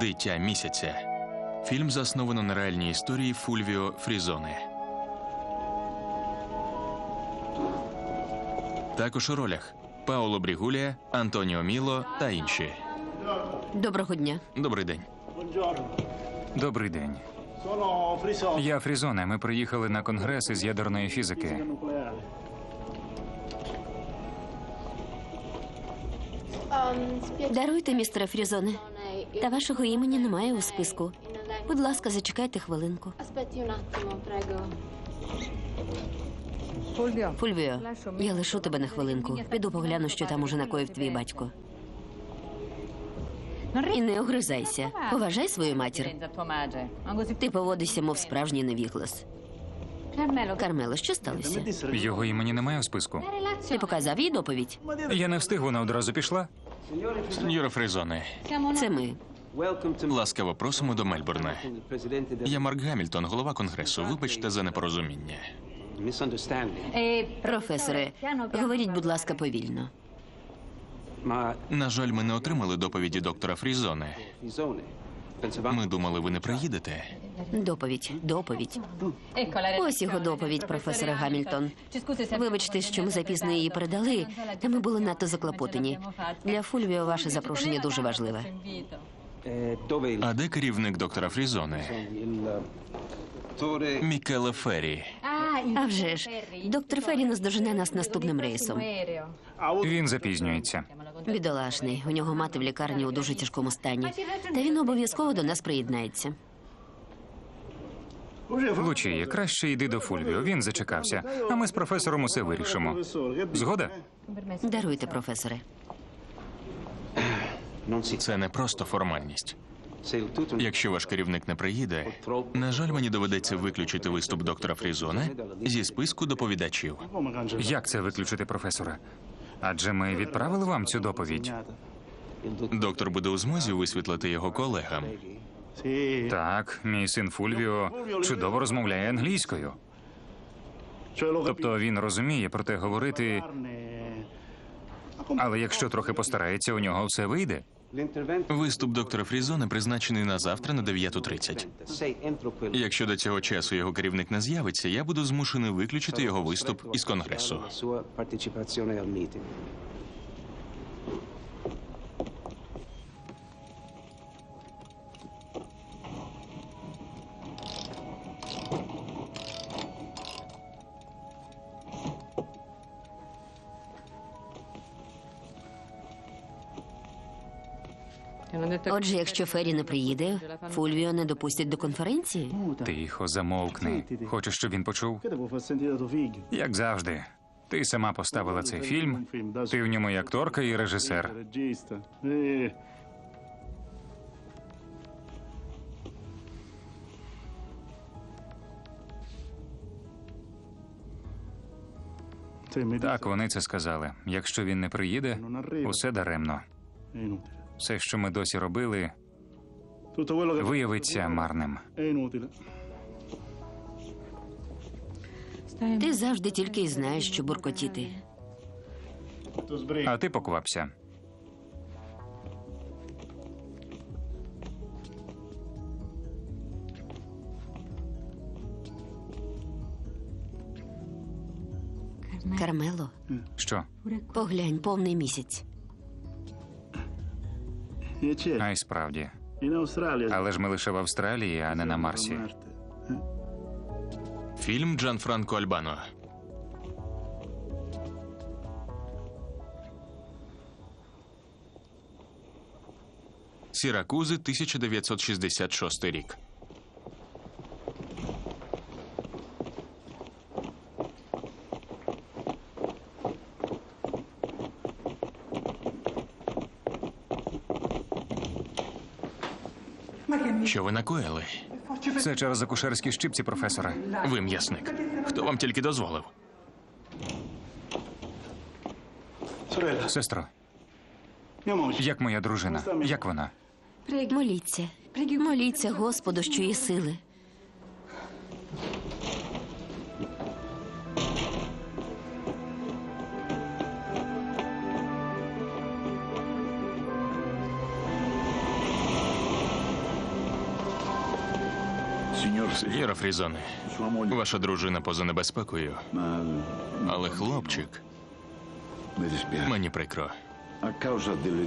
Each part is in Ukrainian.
«Дитя місяця». Фільм засновано на реальній історії Фульвіо Фрізоне. Також у ролях Паоло Брігулья, Антоніо Міло та інші. Доброго дня. Добрий день. Добрий день. Я Фрізоне. Ми приїхали на конгрес із ядерної фізики. Даруйте, містере Фрізоне. Та вашого імені немає у списку. Будь ласка, зачекайте хвилинку. Фульвіо, я лишу тебе на хвилинку. Піду погляну, що там уже накоїв твій батько. І не огризайся. Поважай свою матір. Ти поводишся, мов справжній невіглас. Кармело, що сталося? Його імені немає у списку. Ти показав їй доповідь? Я не встиг, вона одразу пішла. Сеньора Фрізоне. Це ми. Ласкаво просимо до Мельбурна. Я Марк Гамільтон, голова Конгресу. Вибачте за непорозуміння. Професоре, говоріть, будь ласка, повільно. На жаль, ми не отримали доповіді доктора Фрізоне. Ми думали, ви не приїдете. Доповідь. Ось його доповідь, професоре Гамільтон. Вибачте, що ми запізно її передали, та ми були надто заклопотані. Для Фульвіо ваше запрошення дуже важливе. А де керівник доктора Фрізоне? Мікеле Феррі. А вже ж, доктор Феррі наздожене нас наступним рейсом. Він запізнюється. Бідолашний, у нього мати в лікарні у дуже тяжкому стані. Та він обов'язково до нас приєднається. Лучія, краще йди до Фульвіо, він зачекався. А ми з професором усе вирішимо. Згода? Даруйте, професоре. Це не просто формальність. Якщо ваш керівник не приїде, на жаль, мені доведеться виключити виступ доктора Фрізоне зі списку доповідачів. Як це виключити, професора? Адже ми відправили вам цю доповідь. Доктор буде у змозі висвітлити його колегам. Так, мій син Фульвіо чудово розмовляє англійською. Тобто він розуміє, проте говорити... Але якщо трохи постарається, у нього все вийде. Виступ доктора Фрізоне призначений на завтра на 9:30. Якщо до цього часу його керівник не з'явиться, я буду змушений виключити його виступ із Конгресу. Отже, якщо Феррі не приїде, Фульвіо не допустять до конференції? Тихо, замовкни. Хочеш, щоб він почув? Як завжди. Ти сама поставила цей фільм, ти в ньому і акторка, і режисер. Так, вони це сказали. Якщо він не приїде, усе даремно. Все, що ми досі робили, виявиться марним. Ти завжди тільки й знаєш, що буркотіти. А ти поквапся. Кармело. Що? Поглянь, повний місяць. А й справді. Але ж ми лише в Австралії, а не на Марсі. Фільм Джанфранко Альбано. Сіракузи, 1966 рік. Що ви накоїли? Це через акушерські щипці, професоре. Ви м'ясник. Хто вам тільки дозволив? Сестро, як моя дружина? Як вона? Моліться. Моліться Господу, що є сили. Сеньора Фрізоне, ваша дружина поза небезпекою, але хлопчик, мені прикро.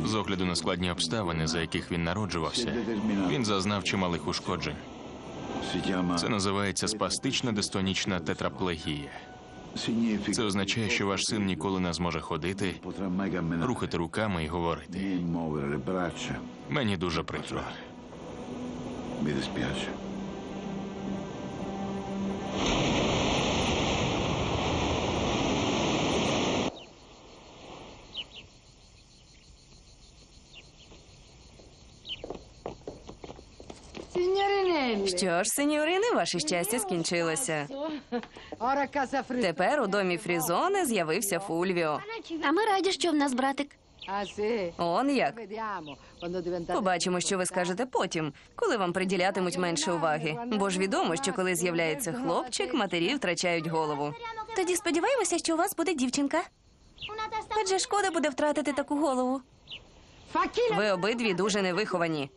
З огляду на складні обставини, за яких він народжувався, він зазнав чималих ушкоджень. Це називається спастично-дистонічна тетраплегія. Це означає, що ваш син ніколи не зможе ходити, рухати руками і говорити. Мені дуже прикро. Що ж, сеньорине, ваше щастя скінчилося. Тепер у домі Фрізоне з'явився Фульвіо. А ми раді, що в нас братик. Он як. Побачимо, що ви скажете потім, коли вам приділятимуть менше уваги. Бо ж відомо, що коли з'являється хлопчик, матері втрачають голову. Тоді сподіваємося, що у вас буде дівчинка. Адже шкода буде втратити таку голову. Ви обидві дуже невиховані.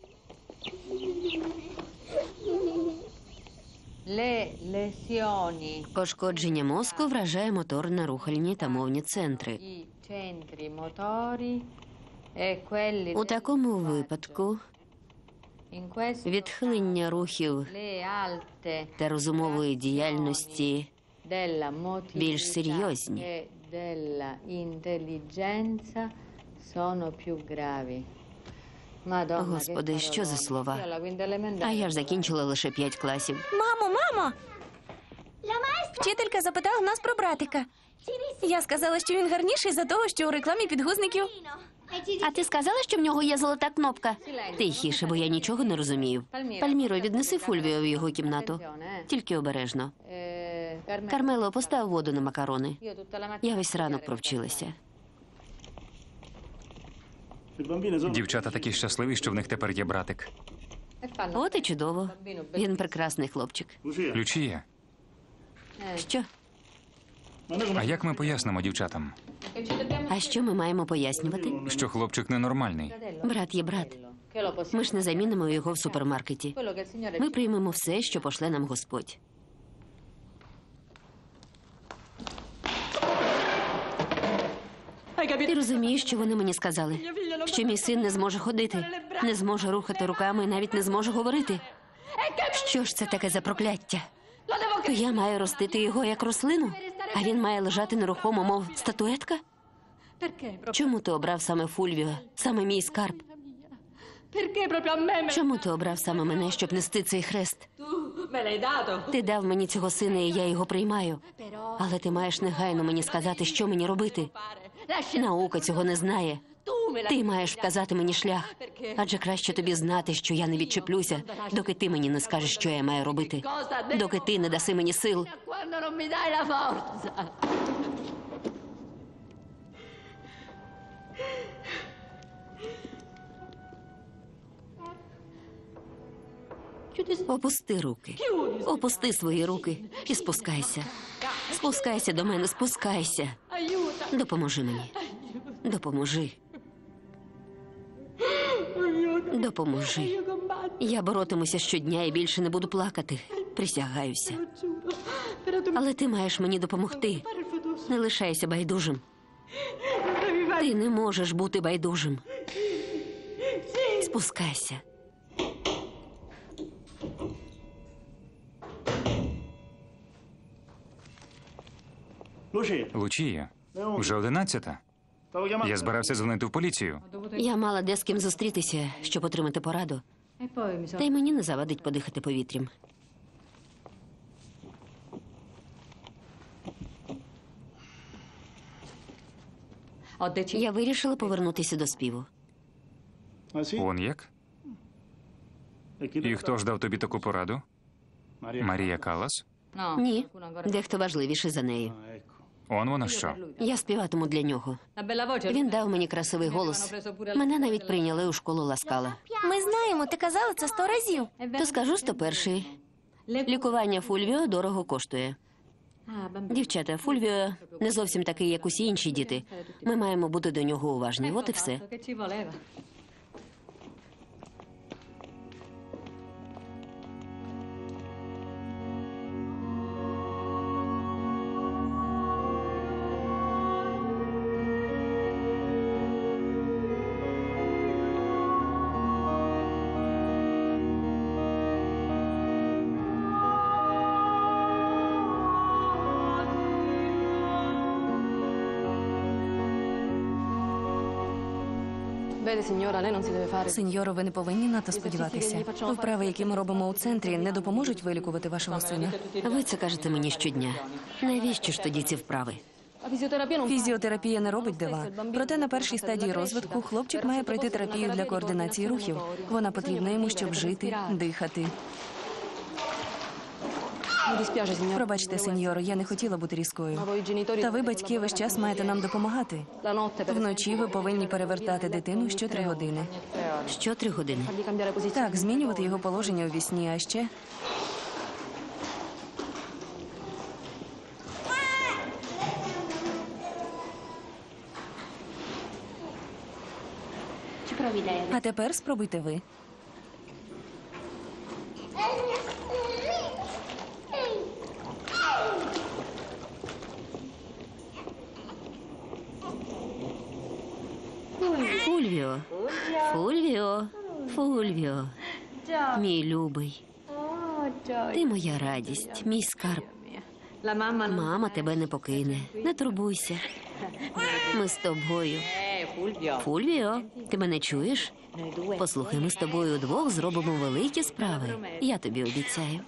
Пошкодження мозку вражає моторно-рухальні та мовні центри. У такому випадку відхилення рухів та розумової діяльності більш серйозні. Господи, що за слова? А я ж закінчила лише 5 класів. Мамо, мамо! Вчителька запитала нас про братика. Я сказала, що він гарніший за того, що у рекламі підгузників. А ти сказала, що в нього є золота кнопка? Тихіше, бо я нічого не розумію. Пальміро, віднеси Фульвіо в його кімнату. Тільки обережно. Кармело, постав воду на макарони. Я весь ранок провчилася. Дівчата такі щасливі, що в них тепер є братик. От і чудово. Він прекрасний хлопчик. Лючія. Що? А як ми пояснимо дівчатам? А що ми маємо пояснювати? Що хлопчик ненормальний. Брат є брат. Ми ж не замінимо його в супермаркеті. Ми приймемо все, що пошле нам Господь. Ти розумієш, що вони мені сказали? Що мій син не зможе ходити, не зможе рухати руками і навіть не зможе говорити. Що ж це таке за прокляття? То я маю ростити його як рослину, а він має лежати нерухомо, мов статуетка? Чому ти обрав саме Фульвіо, саме мій скарб? Чому ти обрав саме мене, щоб нести цей хрест? Ти дав мені цього сина, і я його приймаю. Але ти маєш негайно мені сказати, що мені робити. Наука цього не знає. Ти маєш вказати мені шлях. Адже краще тобі знати, що я не відчеплюся, доки ти мені не скажеш, що я маю робити. Доки ти не даси мені сил. Опусти руки. Опусти свої руки і спускайся. Спускайся до мене, спускайся. Допоможи мені. Допоможи. Допоможи. Я боротимуся щодня і більше не буду плакати. Присягаюся. Але ти маєш мені допомогти. Не лишайся байдужим. Ти не можеш бути байдужим. Спускайся. Лучія, вже 11-та. Я збирався дзвонити в поліцію. Я мала де з ким зустрітися, щоб отримати пораду. Та й мені не завадить подихати повітрям. Я вирішила повернутися до співу. Он як? І хто ж дав тобі таку пораду? Марія Калас? Ні, дехто важливіший за неї. Он воно що? Я співатиму для нього. Він дав мені красивий голос. Мене навіть прийняли у школу Ласкала. Ми знаємо, ти казала це 100 разів. То скажу 101-й. Лікування Фульвіо дорого коштує. Дівчата, Фульвіо не зовсім такий, як усі інші діти. Ми маємо бути до нього уважні. От і все. Сеньоро, ви не повинні на це сподіватися. Вправи, які ми робимо у центрі, не допоможуть вилікувати вашого сина. Ви це кажете мені щодня. Навіщо ж тоді ці вправи? Фізіотерапія не робить дива. Проте на першій стадії розвитку хлопчик має пройти терапію для координації рухів. Вона потрібна йому, щоб жити, дихати. Пробачте, сеньоро, я не хотіла бути різкою. Та ви, батьки, весь час маєте нам допомагати. Вночі ви повинні перевертати дитину щ3 години. Щ3 години? Так, змінювати його положення у вісні, а ще... А тепер спробуйте ви. Фульвіо. Фульвіо. Фульвіо. Мій любий. Ти моя радість, мій скарб. Мама тебе не покине. Не турбуйся. Ми з тобою. Фульвіо, ти мене чуєш? Послухай, ми з тобою удвох зробимо великі справи. Я тобі обіцяю.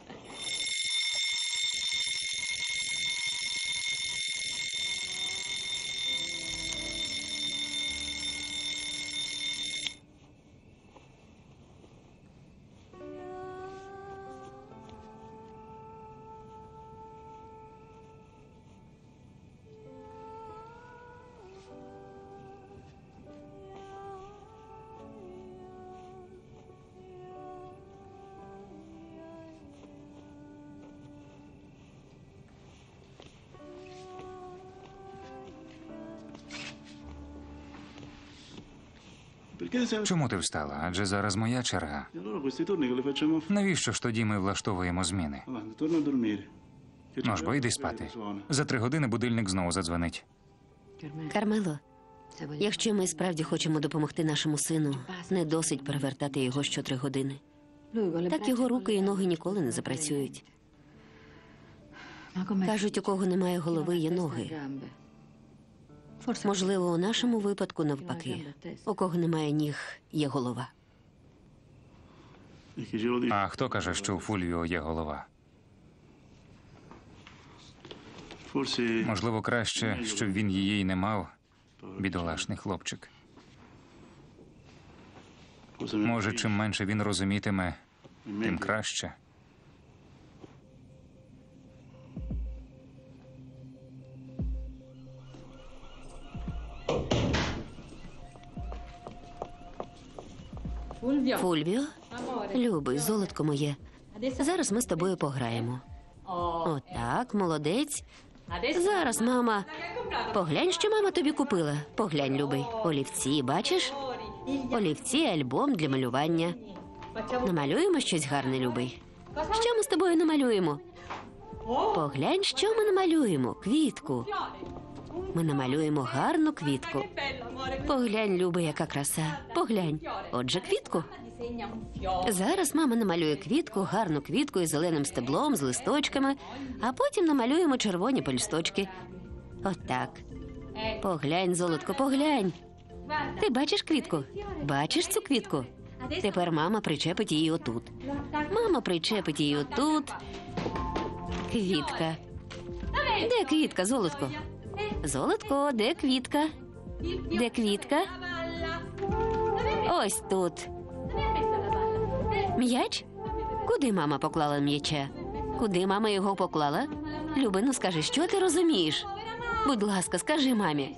Чому ти встала? Адже зараз моя черга. Навіщо ж тоді ми влаштовуємо зміни? Ну ж бо, йди спати. За 3 години будильник знову задзвонить. Кармело, якщо ми справді хочемо допомогти нашому сину, не досить перевертати його щ3 години. Так його руки і ноги ніколи не запрацюють. Кажуть, у кого немає голови, є ноги. Можливо, у нашому випадку навпаки. У кого немає ніг, є голова. А хто каже, що у Фульвіо є голова? Можливо, краще, щоб він її й не мав, бідолашний хлопчик. Може, чим менше він розумітиме, тим краще. Фульвіо, любий, золотко моє, зараз ми з тобою пограємо. Отак, молодець. Зараз, мама. Поглянь, що мама тобі купила. Поглянь, любий. Олівці, бачиш? Олівці, альбом для малювання. Намалюємо щось гарне, любий. Що ми з тобою намалюємо? Поглянь, що ми намалюємо. Квітку. Ми намалюємо гарну квітку. Поглянь, Люба, яка краса. Поглянь. Отже, квітку. Зараз мама намалює квітку, гарну квітку із зеленим стеблом, з листочками. А потім намалюємо червоні пелюсточки. Отак. Поглянь, золотко, поглянь. Ти бачиш квітку? Бачиш цю квітку? Тепер мама причепить її отут. Мама причепить її отут. Квітка. Де квітка, золотко? Золотко, де квітка? Де квітка? Ось тут. М'яч? Куди мама поклала м'яча? Куди мама його поклала? Любину, скажи, що ти розумієш? Будь ласка, скажи мамі.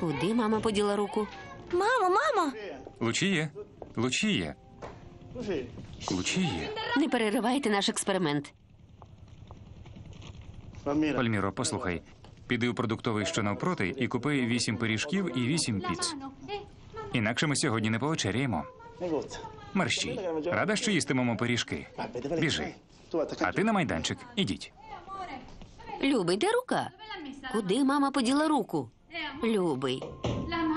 Куди мама поділа руку? Мамо, мамо! Лучія, Лучія. Лучія. Не переривайте наш експеримент. Пальміро, послухай. Піди у продуктовий, що навпроти, і купи 8 пиріжків і 8 піц. Інакше ми сьогодні не повечеряємо. Мерщій, рада, що їстимемо пиріжки. Біжи. А ти на майданчик. Ідіть. Любий, де рука? Куди мама поділа руку? Любий.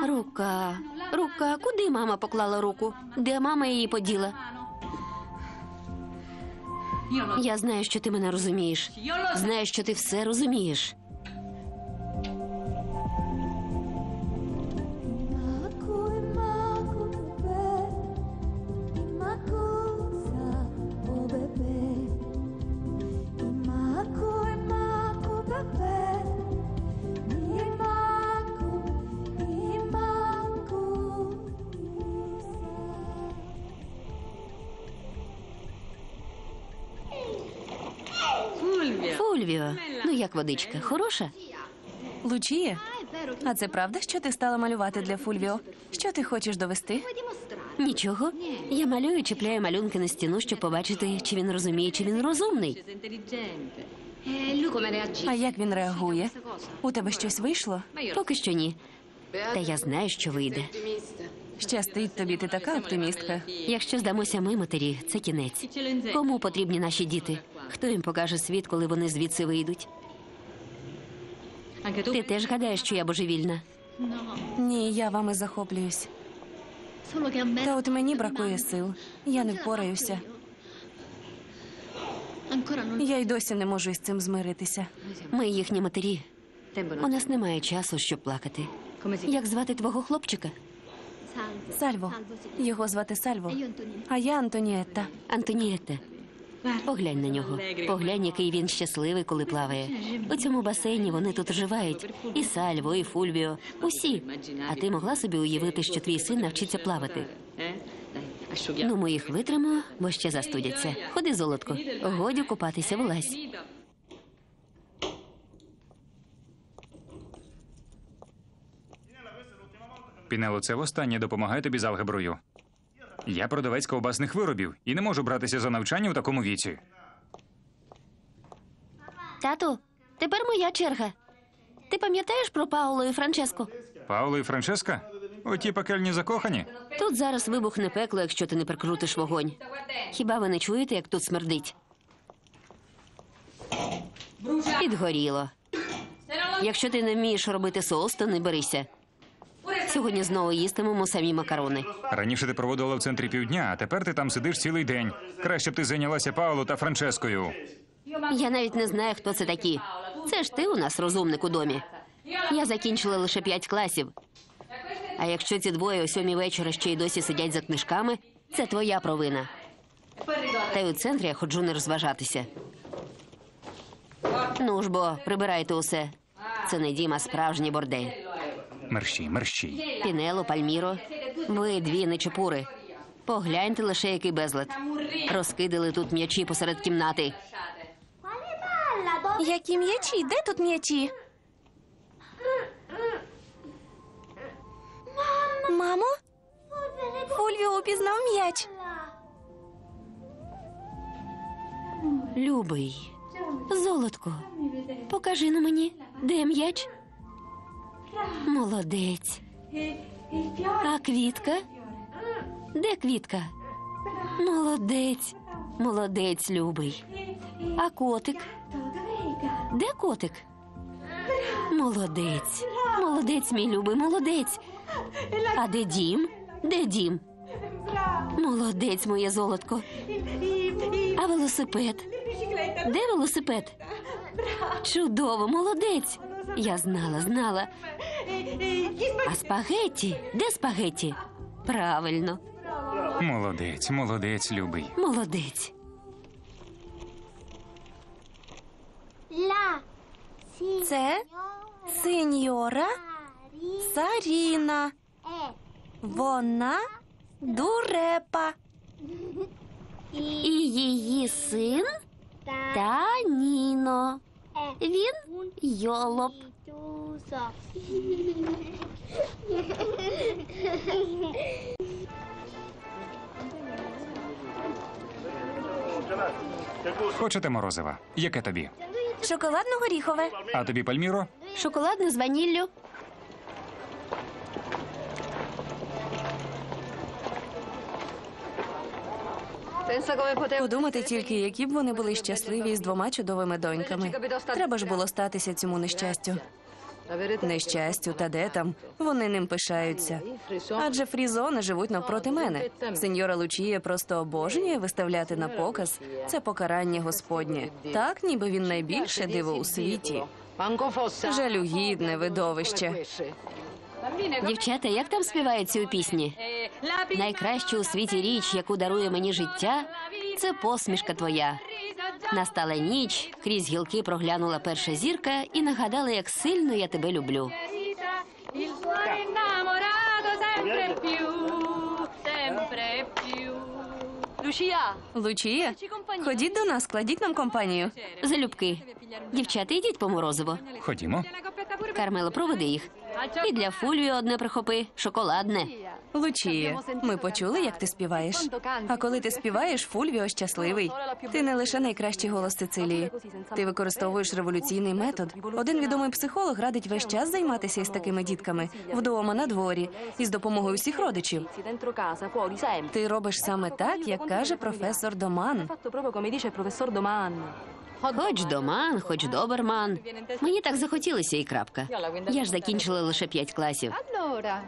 Рука. Рука. Куди мама поклала руку? Де мама її поділа? Я знаю, що ти мене розумієш. Знаю, що ти все розумієш. Фульвіо, ну як водичка, хороша? Лучія, а це правда, що ти стала малювати для Фульвіо? Що ти хочеш довести? Нічого. Я малюю, чіпляю малюнки на стіну, щоб побачити, чи він розуміє, чи він розумний. А як він реагує? У тебе щось вийшло? Поки що ні. Та я знаю, що вийде. Щастить тобі, ти така оптимістка. Якщо здамося ми, матері, це кінець. Кому потрібні наші діти? Хто їм покаже світ, коли вони звідси вийдуть? Ти теж гадаєш, що я божевільна? Ні, я вами захоплююсь. Та от мені бракує сил. Я не впораюся. Я й досі не можу із цим змиритися. Ми їхні матері. У нас немає часу, щоб плакати. Як звати твого хлопчика? Сальво. Його звати Сальво. А я Антонієтта. Антонієтта. Поглянь на нього. Поглянь, який він щасливий, коли плаває. У цьому басейні вони тут живають. І Сальво, і Фульвіо. Усі. А ти могла собі уявити, що твій син навчиться плавати? Ну, ми їх витримаємо, бо ще застудяться. Ходи, золотко. Годі купатися, вилазь. Пінело, це востаннє допомагає тобі з алгеброю. Я продавець ковбасних виробів і не можу братися за навчання у такому віці. Тату, тепер моя черга. Ти пам'ятаєш про Пауло і Франческу? Пауло і Франческа? Оті пекельні закохані? Тут зараз вибухне пекло, якщо ти не прикрутиш вогонь. Хіба ви не чуєте, як тут смердить? Підгоріло. Якщо ти не вмієш робити соус, то не берися. Сьогодні знову їстимемо самі макарони. Раніше ти проводила в центрі півдня, а тепер ти там сидиш цілий день. Краще б ти зайнялася Паоло та Франческою. Я навіть не знаю, хто це такі. Це ж ти у нас розумник у домі. Я закінчила лише 5 класів. А якщо ці двоє о 7 вечора ще й досі сидять за книжками, це твоя провина. Та й у центрі я ходжу не розважатися. Ну ж бо, прибирайте усе. Це не дім, а справжній бордель. Мерщій, мерщій. Пінело, Пальміро, ви дві нечепури. Погляньте лише, який безлад. Розкидали тут м'ячі посеред кімнати. Які м'ячі? Де тут м'ячі? Мамо? Фульвіо упізнав м'яч. Любий, золотко, покажи на мені, де м'яч? Молодець. А квітка? Де квітка? Молодець. Молодець, любий. А котик? Де котик? Молодець. Молодець, мій любий, молодець. А де дім? Де дім? Молодець, моє золотко. А велосипед? Де велосипед? Чудово, молодець. Я знала, знала. А спагетті? Де спагетті? Правильно. Молодець, молодець, любий. Молодець. Це сеньора Саріна. Вона дурепа. І її син Таніно. Він йолоп. Хочете морозива? Яке тобі? Шоколадно-горіхове. А тобі, Пальміро? Шоколадне з ваніллю. Подумати тільки, які б вони були щасливі з 2 чудовими доньками. Треба ж було статися цьому нещастю. Нещастю, та де там? Вони ним пишаються. Адже Фрізони живуть навпроти мене. Сеньора Лучія просто обожнює виставляти на показ це покарання Господнє. Так, ніби він найбільше диво у світі. Жалюгідне видовище. Дівчата, як там співається у пісні? Найкраща у світі річ, яку дарує мені життя, це посмішка твоя. Настала ніч, крізь гілки проглянула перша зірка і нагадала, як сильно я тебе люблю. Лучія, ходіть до нас, складіть нам компанію. Залюбки. Дівчата, йдіть по морозиво. Ходімо. Кармело, проведи їх. І для Фульвіо одне прихопи, шоколадне. Лучія, ми почули, як ти співаєш. А коли ти співаєш, Фульвіо щасливий. Ти не лише найкращий голос Сицилії. Ти використовуєш революційний метод. Один відомий психолог радить весь час займатися із такими дітками. Вдома, на дворі. Із допомогою всіх родичів. Ти робиш саме так, як каже професор Доман. Хоч Доман, хоч Доберман. Мені так захотілося і крапка. Я ж закінчила лише 5 класів.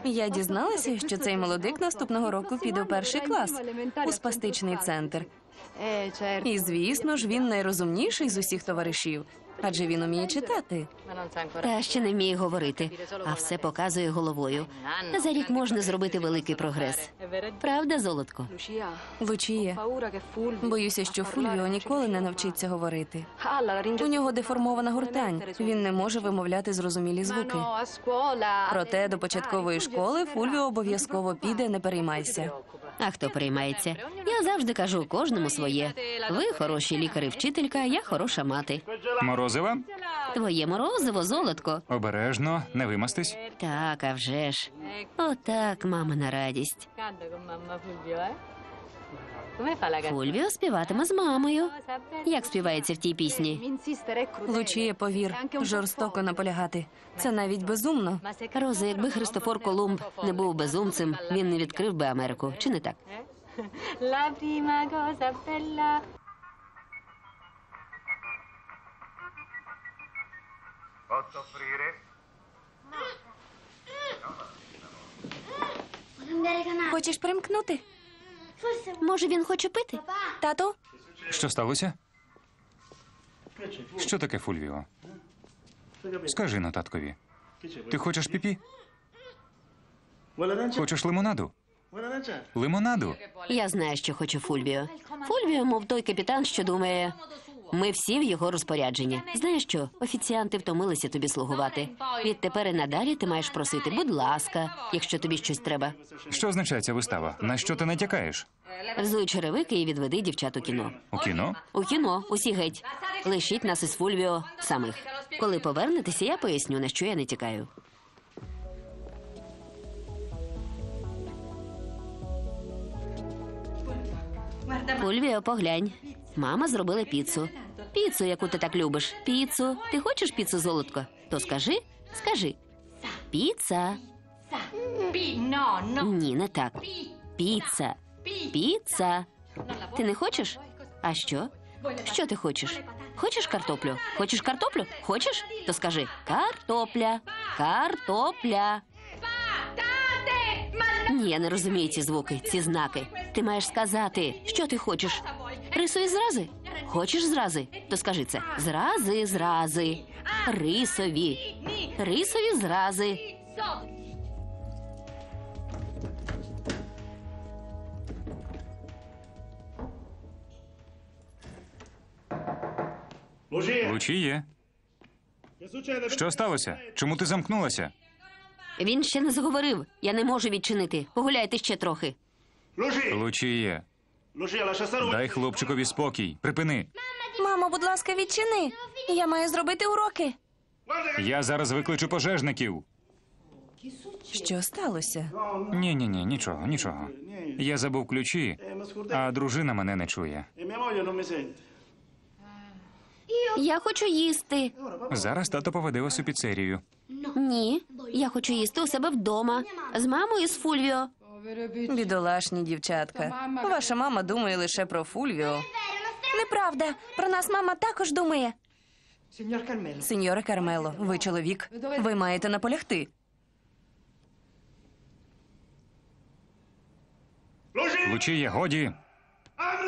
Я дізналася, що цей молодик наступного року піде у 1-й клас, у спастичний центр. І, звісно ж, він найрозумніший з усіх товаришів. Адже він уміє читати. Та ще не вміє говорити, а все показує головою. За рік можна зробити великий прогрес. Правда, золотко? Лучія, боюся, що Фульвіо ніколи не навчиться говорити. У нього деформована гортань, він не може вимовляти зрозумілі звуки. Проте до початкової школи Фульвіо обов'язково піде, не переймайся. А хто переймається? Я завжди кажу, кожному своє. Ви хороші лікар і вчителька, я хороша мати. Морозиво? Твоє морозиво, золотко. Обережно, не вимастись. Так, а вже ж. Отак, мамина радість. Фульвіо співатиме з мамою. Як співається в тій пісні? Лучія, повір, жорстоко наполягати. Це навіть безумно. Роза, якби Христофор Колумб не був безумцем, він не відкрив би Америку. Чи не так? Хочеш примкнути? Може, він хоче пити? Тато? Що сталося? Що таке, Фульвіо? Скажи на таткові. Ти хочеш піпі? Хочеш лимонаду? Лимонаду? Я знаю, що хоче Фульвіо. Фульвіо, мов той капітан, що думає... Ми всі в його розпорядженні. Знаєш що? Офіціанти втомилися тобі слугувати. Відтепер і надалі ти маєш просити, будь ласка, якщо тобі щось треба. Що означає ця вистава? На що ти натякаєш? Взуй черевики і відведи дівчат у кіно. У кіно? У кіно. Усі геть. Лишіть нас із Фульвіо самих. Коли повернетеся, я поясню, на що я не тікаю. Фульвіо, поглянь. Мама зробила піцу. Піцу, яку ти так любиш. Піцу. Ти хочеш піцу, золотко? То скажи. Скажи. Піца. Ні, не так. Піца. Піца. Ти не хочеш? А що? Що ти хочеш? Хочеш картоплю? Хочеш картоплю? Хочеш? То скажи. Картопля. Картопля. Ні, я не розумію ці звуки, ці знаки. Ти маєш сказати, що ти хочеш. Рисові зрази? Хочеш зрази? То скажи це. Зрази, зрази. Рисові. Рисові зрази. Лучія. Що сталося? Чому ти замкнулася? Він ще не заговорив. Я не можу відчинити. Погуляйте ще трохи. Лучія. Дай хлопчикові спокій. Припини. Мамо, будь ласка, відчини. Я маю зробити уроки. Я зараз викличу пожежників. Що сталося? Ні, нічого, нічого. Я забув ключі, а дружина мене не чує. Я хочу їсти. Зараз тато поведе вас у піцерію. Ні, я хочу їсти у себе вдома. З мамою і з Фульвіо. Бідолашні дівчатка. Ваша мама думає лише про Фульвіо. Неправда. Про нас мама також думає. Сеньора Кармело, ви чоловік. Ви маєте наполягти. Лучія, годі.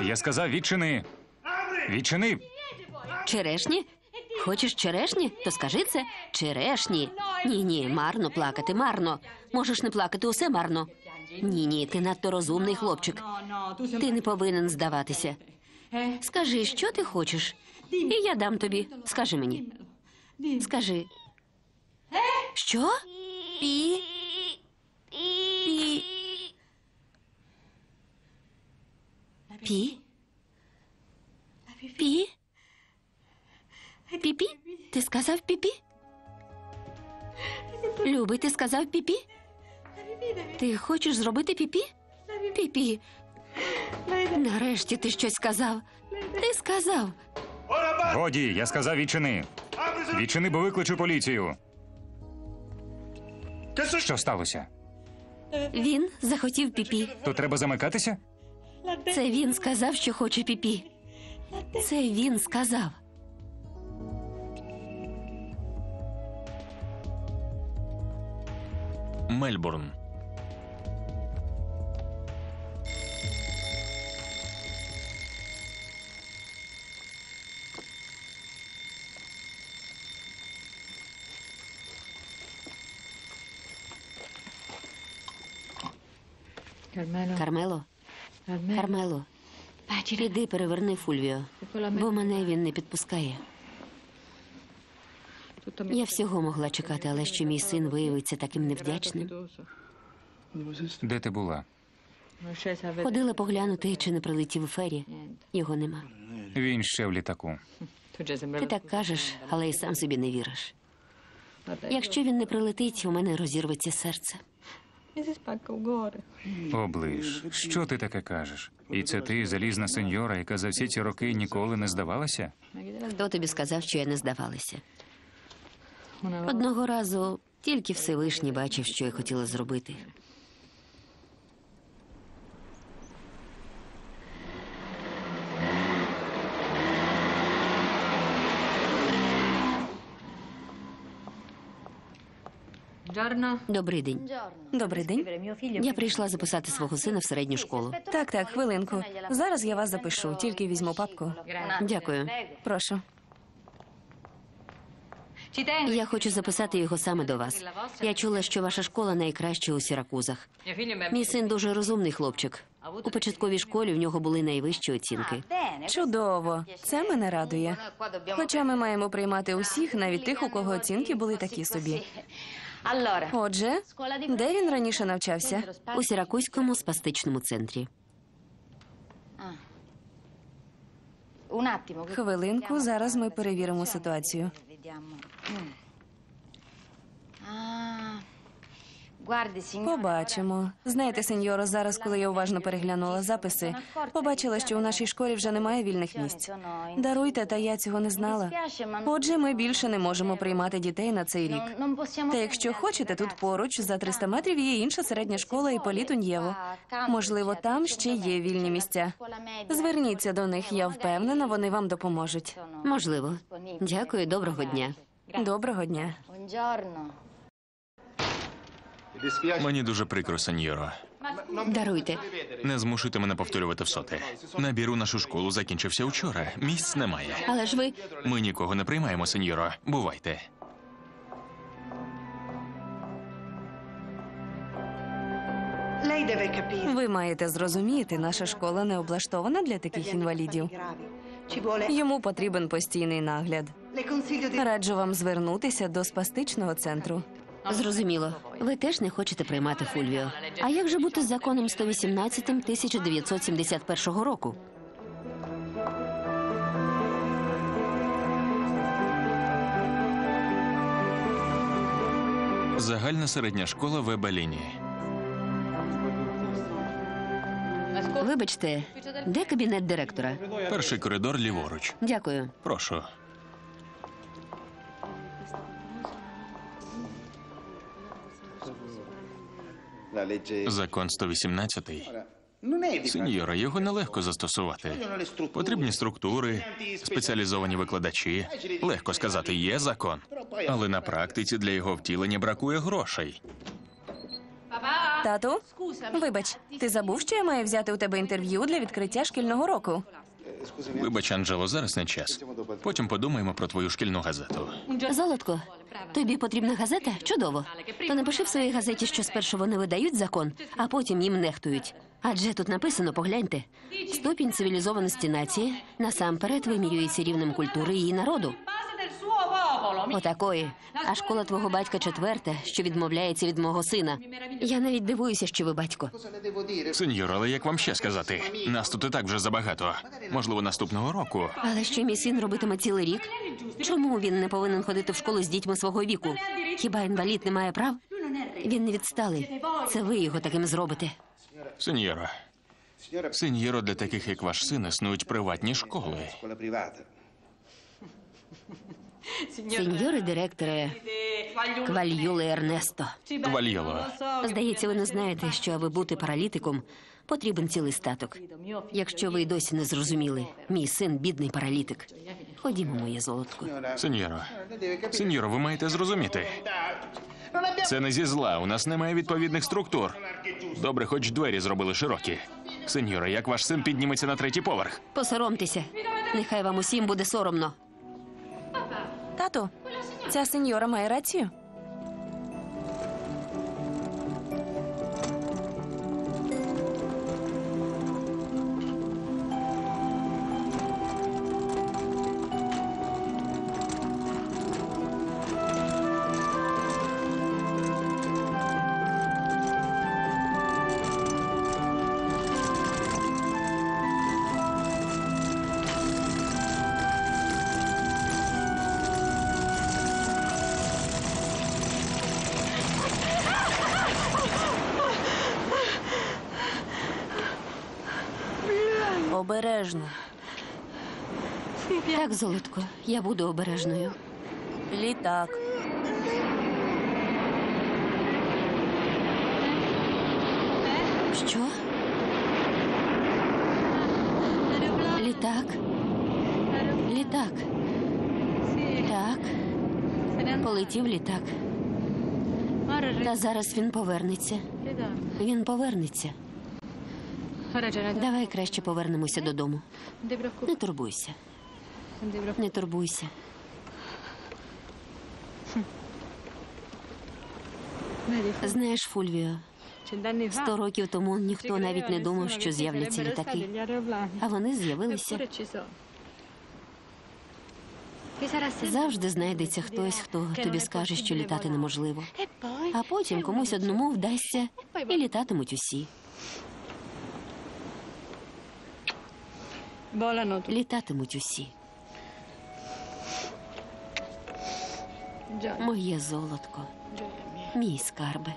Я сказав, відчини. Відчини. Черешні? Хочеш черешні? То скажи це. Черешні. Ні, марно плакати, марно. Можеш не плакати, усе марно. Ні, ти надто розумний хлопчик. Ти не повинен здаватися. Скажи, що ти хочеш, і я дам тобі. Скажи мені. Скажи. Що? Пі. Пі. Пі. Пі. Піпі? Ти сказав піпі? Любий, ти сказав піпі? Ти хочеш зробити піпі? Піпі. Нарешті ти щось сказав. Ти сказав. Годі, я сказав відчини. Відчини, бо викличу поліцію. Що сталося? Він захотів піпі. То треба замикатися? Це він сказав, що хоче піпі. Це він сказав. Мельбурн. Кармело, Кармело, іди переверни Фульвіо, бо мене він не підпускає. Я всього могла чекати, але що мій син виявиться таким невдячним. Де ти була? Ходила поглянути, чи не прилетів Феррі. Його нема. Він ще в літаку. Ти так кажеш, але й сам собі не віриш. Якщо він не прилетить, у мене розірветься серце. Оближ, що ти таке кажеш? І це ти, залізна сеньора, яка за всі ці роки ніколи не здавалася? Хто тобі сказав, що я не здавалася? Одного разу тільки Всевишній бачив, що я хотіла зробити. Добрий день. Добрий день. Я прийшла записати свого сина в середню школу. Так, так, хвилинку. Зараз я вас запишу, тільки візьму папку. Дякую. Прошу. Я хочу записати його саме до вас. Я чула, що ваша школа найкраща у Сіракузах. Мій син дуже розумний хлопчик. У початковій школі в нього були найвищі оцінки. Чудово. Це мене радує. Хоча ми маємо приймати усіх, навіть тих, у кого оцінки були такі собі. Отже, де він раніше навчався? У Сіракузькому спастичному центрі. Хвилинку, зараз ми перевіримо ситуацію. Побачимо. Знаєте, сеньоро, зараз, коли я уважно переглянула записи, побачила, що у нашій школі вже немає вільних місць. Даруйте, та я цього не знала. Отже, ми більше не можемо приймати дітей на цей рік. Та якщо хочете, тут поруч, за 300 метрів, є інша середня школа Іполіт Уньєво. Можливо, там ще є вільні місця. Зверніться до них, я впевнена, вони вам допоможуть. Можливо. Дякую, доброго дня. Доброго дня. Мені дуже прикро, сеньоро. Даруйте. Не змушуйте мене повторювати всоти. Набір у нашу школу закінчився вчора. Місць немає. Але ж ви... Ми нікого не приймаємо, сеньоро. Бувайте. Ви маєте зрозуміти, наша школа не облаштована для таких інвалідів. Йому потрібен постійний нагляд. Раджу вам звернутися до спастичного центру. Зрозуміло. Ви теж не хочете приймати Фульвіо. А як же бути з законом 118 1971 року? Загальна середня школа Вебаліні. Вибачте, де кабінет директора? Перший коридор ліворуч. Дякую. Прошу. Закон 118. Сеньора, його нелегко застосувати. Потрібні структури, спеціалізовані викладачі. Легко сказати, є закон. Але на практиці для його втілення бракує грошей. Тату, вибач, ти забув, що я маю взяти у тебе інтерв'ю для відкриття шкільного року? Вибач, Анджело, зараз не час. Потім подумаємо про твою шкільну газету. Золотко, тобі потрібна газета? Чудово. То напиши в своїй газеті, що спершу вони видають закон, а потім їм нехтують. Адже тут написано, погляньте, ступінь цивілізованості нації насамперед вимірюється рівнем культури її народу. Отакої. А школа твого батька четверта, що відмовляється від мого сина. Я навіть дивуюся, що ви батько. Сеньор, але як вам ще сказати? Нас тут і так вже забагато. Можливо, наступного року. Але що мій син робитиме цілий рік? Чому він не повинен ходити в школу з дітьми свого віку? Хіба інвалід не має прав? Він не відсталий. Це ви його таким зробите. Сеньора. Сеньоро, для таких, як ваш син, існують приватні школи. Сеньоре директоре, Квальйоло Ернесто. Квальйоло. Здається, ви не знаєте, що аби бути паралітиком, потрібен цілий статок. Якщо ви й досі не зрозуміли, мій син – бідний паралітик. Ходімо, моє золотко. Сеньоро, сеньоро, ви маєте зрозуміти. Це не зі зла, у нас немає відповідних структур. Добре, хоч двері зробили широкі. Сеньоро, як ваш син підніметься на третій поверх? Посоромтеся. Нехай вам усім буде соромно. Тату, ця сеньора має рацію? Обережно. Так, золотко, я буду обережною. Літак. Що? Літак. Літак. Так. Полетів літак. Та зараз він повернеться. Він повернеться. Давай краще повернемося додому. Не турбуйся. Не турбуйся. Знаєш, Фульвіо, 100 років тому ніхто навіть не думав, що з'являться літаки. А вони з'явилися. Завжди знайдеться хтось, хто тобі скаже, що літати неможливо. А потім комусь одному вдасться і літатимуть усі. Літатимуть усі. Моє золотко. Мій скарби.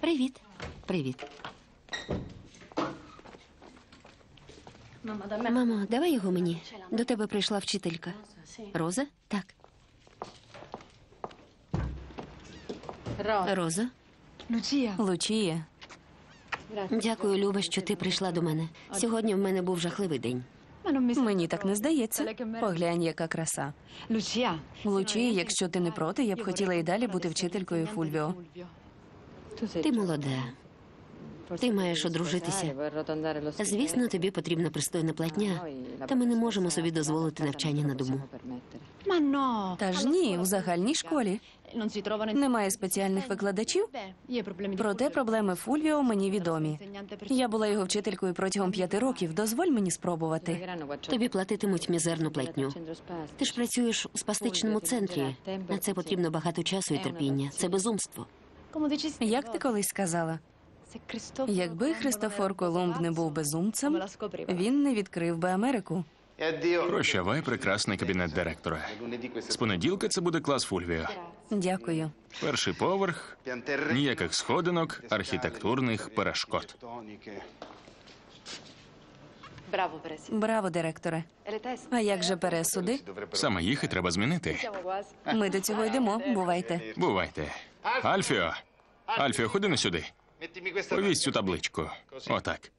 Привіт. Привіт. Мамо, давай його мені. До тебе прийшла вчителька. Роза? Так. Роза? Лучія. Дякую, Люба, що ти прийшла до мене. Сьогодні в мене був жахливий день. Мені так не здається. Поглянь, яка краса. Лучія, якщо ти не проти, я б хотіла і далі бути вчителькою Фульвіо. Ти молода. Ти маєш одружитися. Звісно, тобі потрібна пристойна платня, та ми не можемо собі дозволити навчання на дому. Та ж ні, у загальній школі. Немає спеціальних викладачів? Проте проблеми Фульвіо мені відомі. Я була його вчителькою протягом 5 років, дозволь мені спробувати. Тобі платитимуть мізерну платню. Ти ж працюєш у спастичному центрі, на це потрібно багато часу і терпіння. Це безумство. Як ти колись сказала? Якби Христофор Колумб не був безумцем, він не відкрив би Америку. Прощавай, прекрасний кабінет директора. З понеділка це буде клас Фульвіо. Дякую. Перший поверх, ніяких сходинок, архітектурних перешкод. Браво, директоре. А як же пересуди? Саме їх і треба змінити. Ми до цього йдемо. Бувайте. Бувайте. Альфіо! Альфіо, ходи на сюди. Повісь цю табличку. Отак.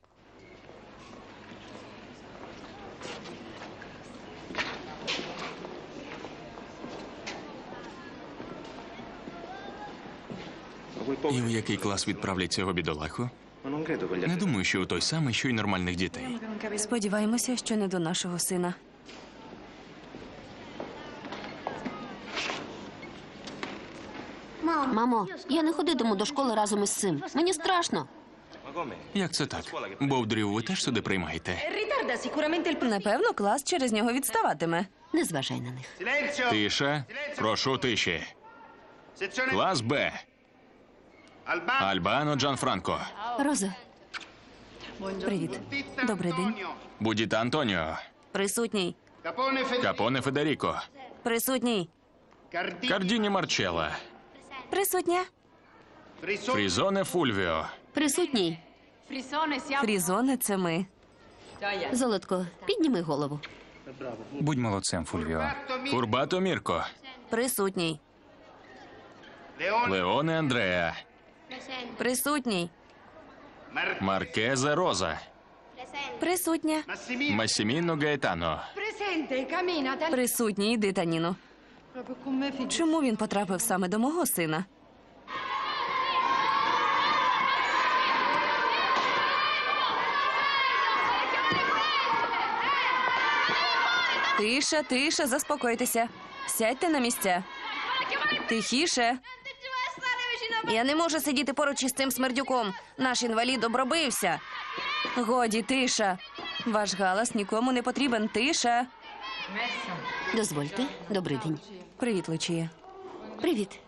І в який клас відправлять цього бідолаху? Не думаю, що у той самий, що й нормальних дітей. Сподіваємося, що не до нашого сина. Мамо, я не ходитиму до школи разом із цим. Мені страшно. Як це так? Бовдрів ви теж сюди приймаєте? Напевно, клас через нього відставатиме. Не зважай на них. Тиша. Прошу тиші. Клас Б. Альбано Джанфранко. Роза. Привіт. Добрий день. Будіте Антоніо. Присутній. Капоне Федеріко. Присутній. Кардіні Марчелла. Присутня. Фрізоне Фульвіо. Присутній. Фрізоне – це ми. Золотко, підніми голову. Будь молодцем, Фульвіо. Фурбато Мірко. Присутній. Леоне Андреа. Присутній. Маркезе Роза. Присутня. Масиміно Гайтано. Присутній, йди, Таніно. Чому він потрапив саме до мого сина? Тиша, тиша, заспокойтеся. Сядьте на місця. Тихіше. Я не можу сидіти поруч із цим смердюком. Наш інвалід обробився. Годі, тиша. Ваш галас нікому не потрібен. Тиша. Дозвольте. Добрий день. Привіт, Лучія. Привіт.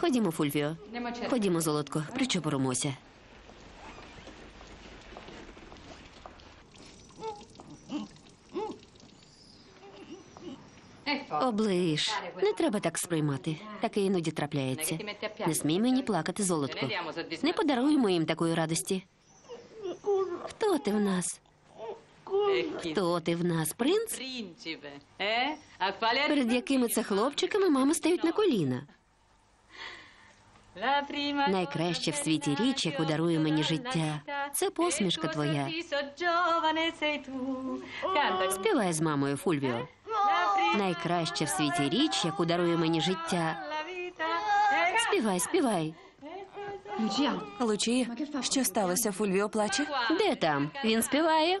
Ходімо, Фульвіо. Ходімо, золотко. Причепоримося. Оближ. Не треба так сприймати. Таке іноді трапляється. Не смій мені плакати, золотко. Не подаруємо їм такої радості. Хто ти в нас? Хто ти в нас, принц? Перед якими це хлопчиками мами стають на коліна. Найкраща в світі річ, яку дарує мені життя, це посмішка твоя. Співай з мамою, Фульвіо. Найкраща в світі річ, яку дарує мені життя. Співай, співай. Лучія, що сталося? Фульвіо плаче? Де там? Він співає.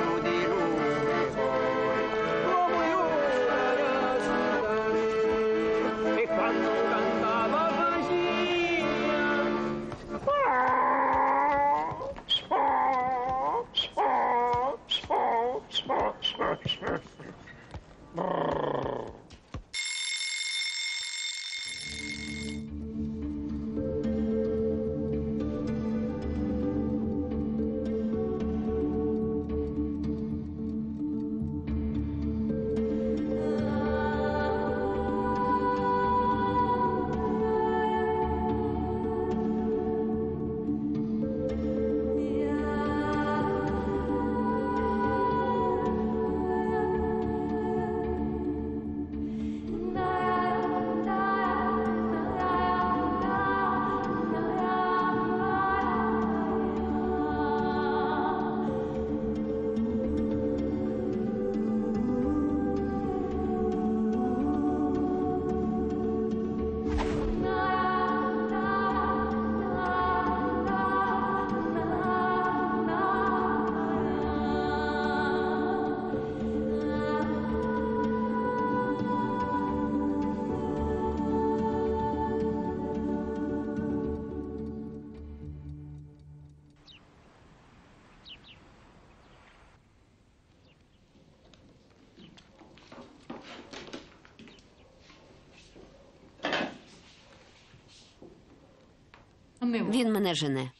Він мене жене.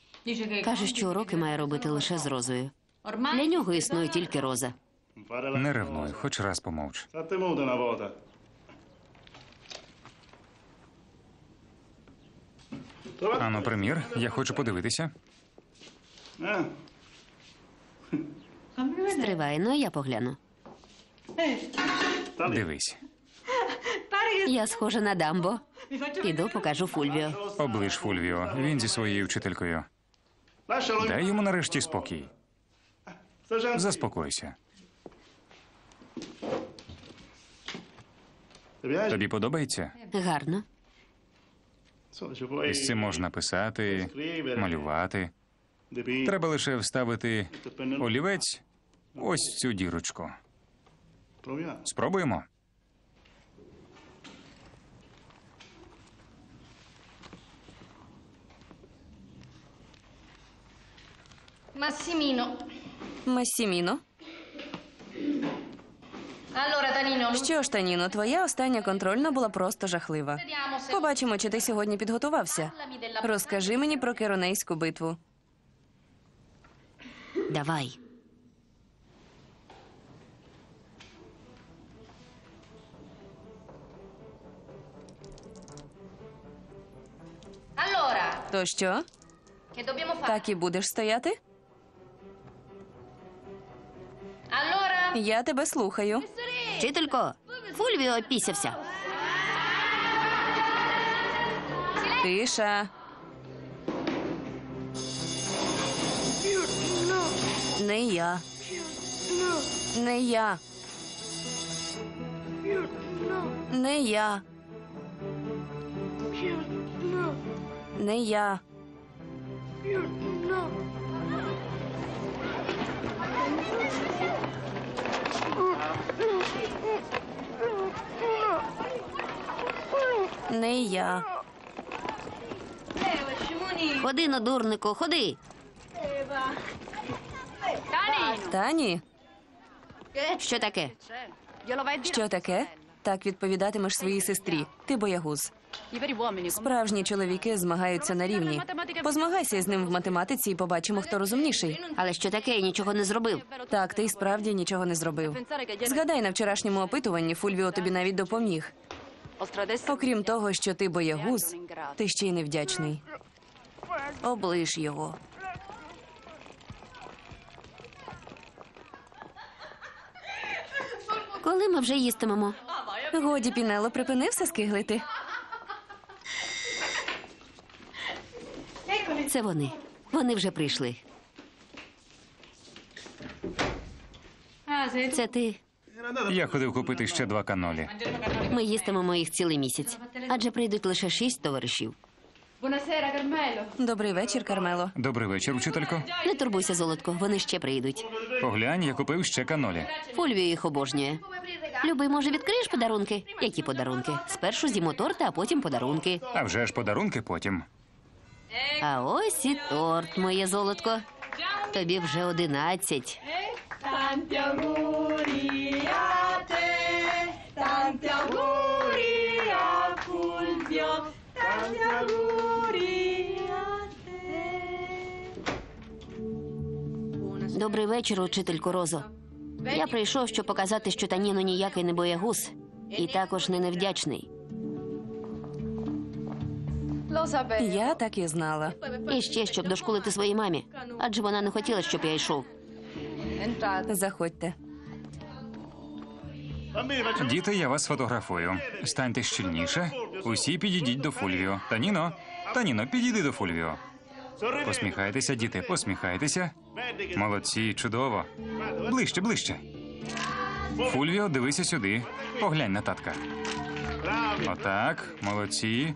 Каже, що уроки має робити лише з Розою. Для нього існує тільки Роза. Не ревнуй, хоч раз помовч. Ану, примір, я хочу подивитися. Стривай, ну я погляну. Дивись. Я схожа на Дамбо. Піду, покажу Фульвіо. Оближ, Фульвіо. Він зі своєю вчителькою. Дай йому нарешті спокій. Заспокойся. Тобі подобається? Гарно. Із цим можна писати, малювати. Треба лише вставити олівець ось в цю дірочку. Спробуємо. Масиміно. Масиміно. Що ж, Таніно, твоя остання контрольна була просто жахлива. Побачимо, чи ти сьогодні підготувався. Розкажи мені про Керонейську битву. Давай. То що? Так і будеш стояти? Я тебе слухаю. Вчителько, Фульвіо опісявся. Тиша. Не я. Не я. Не я. Не я. Не я. Ходи, надурнику, ходи. Тані? Що таке? Що таке? Так відповідатимеш своїй сестрі. Ти боягуз. Справжні чоловіки змагаються на рівні. Позмагайся з ним в математиці і побачимо, хто розумніший. Але що таке? Я нічого не зробив. Так, ти справді нічого не зробив. Згадай, на вчорашньому опитуванні Фульвіо тобі навіть допоміг. Окрім того, що ти боягуз, ти ще й невдячний. Оближ його. Коли ми вже їстимемо? Годі, Пінело, припинився скиглити. Це вони. Вони вже прийшли. Це ти? Я ходив купити ще 2 канолі. Ми їстимемо їх цілий місяць. Адже прийдуть лише 6 товаришів. Добрий вечір, Кармело. Добрий вечір, вчителько. Не турбуйся, золотко, вони ще прийдуть. Поглянь, я купив ще канолі. Фульвіо їх обожнює. Любий, може, відкриєш подарунки? Які подарунки? Спершу з'їмо торти, а потім подарунки. А вже ж подарунки потім. А ось і торт, моє золотко. Тобі вже 11. Добрий вечір, учителько Розо. Я прийшов, щоб показати, що Таніно ніякий не боягуз і також не невдячний. Я так і знала. І ще, щоб дошкулити своїй мамі. Адже вона не хотіла, щоб я йшов. Заходьте. Діти, я вас фотографую. Станьте щільніше. Усі підійдіть до Фульвіо. Таніно, Таніно, підійди до Фульвіо. Посміхайтеся, діти, посміхайтеся. Молодці, чудово. Ближче, ближче. Фульвіо, дивися сюди. Поглянь на татка. Отак, молодці.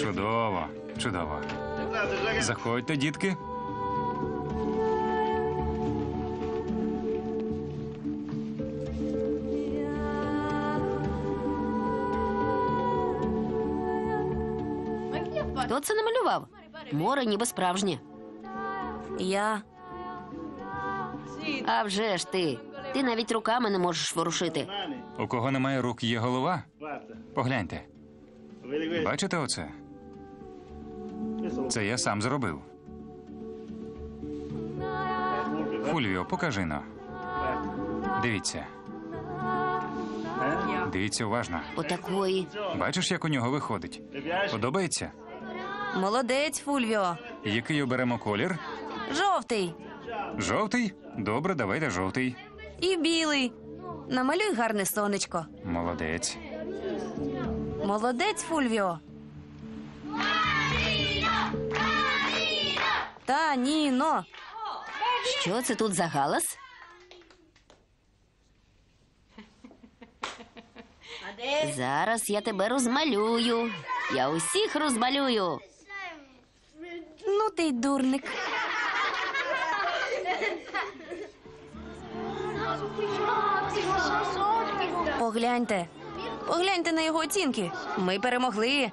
Чудово, чудово. Заходьте, дітки. Хто це намалював? Море ніби справжнє. Я. А вже ж ти. Ти навіть руками не можеш ворушити. У кого немає рук, є голова? Погляньте. Бачите оце? Це я сам зробив. Фульвіо, покажи, но. Дивіться. Дивіться уважно. Отакої. Бачиш, як у нього виходить? Подобається? Молодець, Фульвіо. Який оберемо колір? Жовтий. Жовтий? Добре, давайте жовтий. І білий. Намалюй гарне сонечко. Молодець. Молодець, Фульвіо. Таніно! Що це тут за галас? Зараз я тебе розмалюю. Я усіх розмалюю. Ну ти й дурник. Погляньте. Погляньте на його оцінки. Ми перемогли.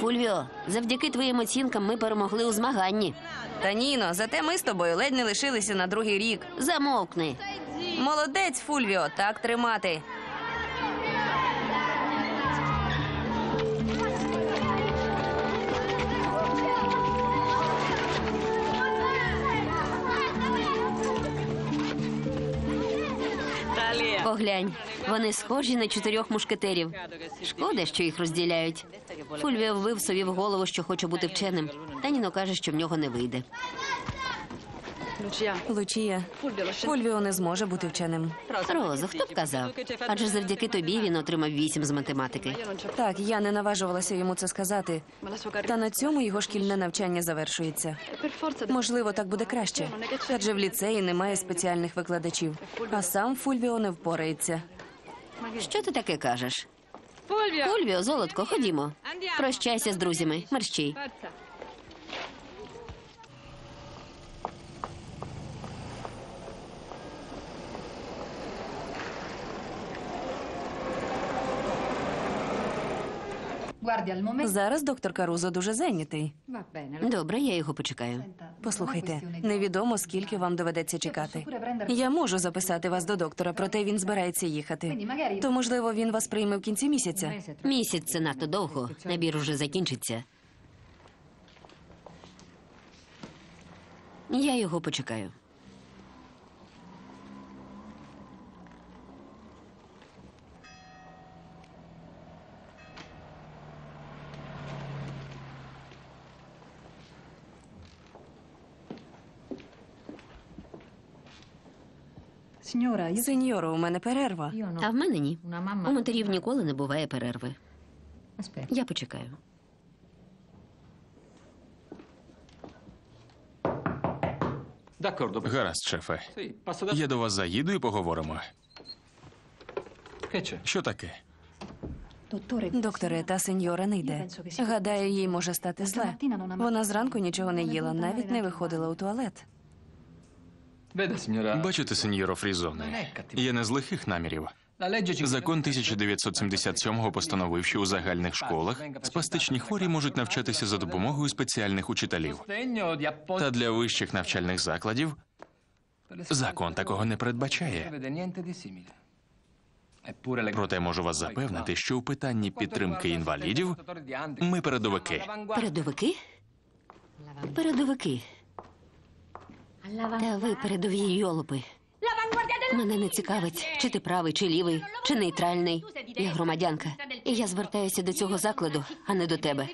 Фульвіо, завдяки твоїм оцінкам ми перемогли у змаганні. Таніно, зате ми з тобою ледь не лишилися на другий рік. Замовкни. Молодець, Фульвіо, так тримати. Поглянь, вони схожі на чотирьох мушкетерів. Шкода, що їх розділяють. Фульвіо вбив собі в голову, що хоче бути вченим. Таніно каже, що в нього не вийде. Лучія, Фульвіо не зможе бути вченим. Роза, хто б казав? Адже завдяки тобі він отримав 8 з математики. Так, я не наважувалася йому це сказати. Та на цьому його шкільне навчання завершується. Можливо, так буде краще. Адже в ліцеї немає спеціальних викладачів. А сам Фульвіо не впорається. Що ти таке кажеш? Фульвіо, золотко, ходімо. Прощайся з друзями. Мерщій. Зараз доктор Карузо дуже зайнятий. Добре, я його почекаю. Послухайте, невідомо, скільки вам доведеться чекати. Я можу записати вас до доктора, проте він збирається їхати. То, можливо, він вас прийме в кінці місяця. Місяць – це надто довго. Набір уже закінчиться. Я його почекаю. Сеньоро, у мене перерва. А в мене ні. У матерів ніколи не буває перерви. Я почекаю. Гаразд, шефе. Я до вас заїду і поговоримо. Що таке? Докторе, та сеньора не йде. Гадаю, їй може стати зле. Вона зранку нічого не їла, навіть не виходила у туалет. Бачите, сеньоро Фрізоне, я не з лихих намірів. Закон 1977-го постановив, що у загальних школах спастичні хворі можуть навчатися за допомогою спеціальних учителів. Та для вищих навчальних закладів закон такого не передбачає. Проте можу вас запевнити, що у питанні підтримки інвалідів ми передовики. Передовики? Передовики. Та ви, передові йолопи. Мене не цікавить, чи ти правий, чи лівий, чи нейтральний. Я громадянка, і я звертаюся до цього закладу, а не до тебе.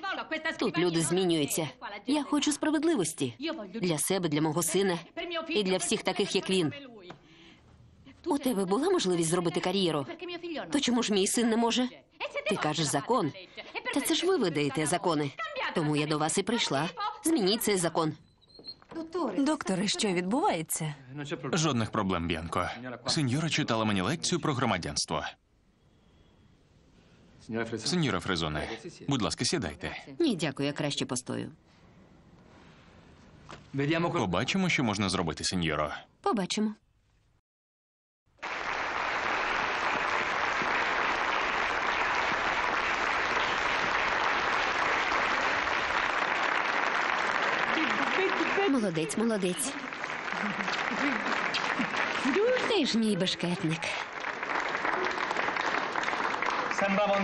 Тут люди змінюються. Я хочу справедливості. Для себе, для мого сина і для всіх таких, як він. У тебе була можливість зробити кар'єру? То чому ж мій син не може? Ти кажеш закон. Та це ж ви видаєте закони. Тому я до вас і прийшла. Змініть цей закон. Докторе, що відбувається? Жодних проблем, Б'янко. Сеньора читала мені лекцію про громадянство. Сеньора Фрізоне, будь ласка, сідайте. Ні, дякую, я краще постою. Побачимо, що можна зробити, сеньоро. Побачимо. Молодець, молодець. Ти ж мій бешкетник.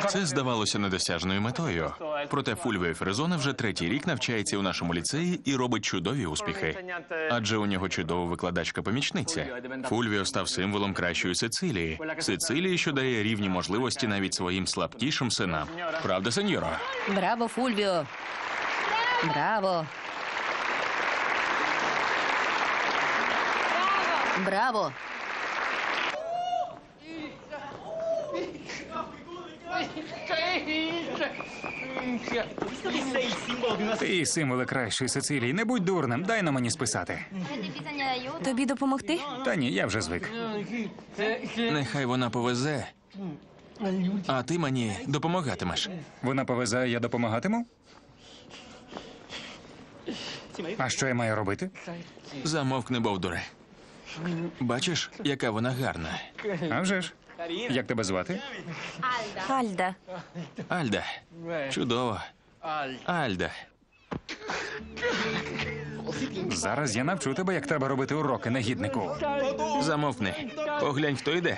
Це здавалося недосяжною метою. Проте Фульвіо Фрізоне вже 3-й рік навчається у нашому ліцеї і робить чудові успіхи. Адже у нього чудова викладачка-помічниця. Фульвіо став символом кращої Сицилії. Сицилії, що дає рівні можливості навіть своїм слабкішим синам. Правда, сеньоро? Браво, Фульвіо! Браво! Браво! Ти символи кращої Сицилії. Не будь дурним, дай на мені списати. Тобі допомогти? Та ні, я вже звик. Нехай вона повезе, а ти мені допомагатимеш. Вона повезе, а я допомагатиму? А що я маю робити? Замовкни, бовдуре. Бачиш, яка вона гарна. А вже ж. Як тебе звати? Альда. Альда. Чудово. Альда. Зараз я навчу тебе, як треба робити уроки, негіднику. Замовкни. Поглянь, хто йде.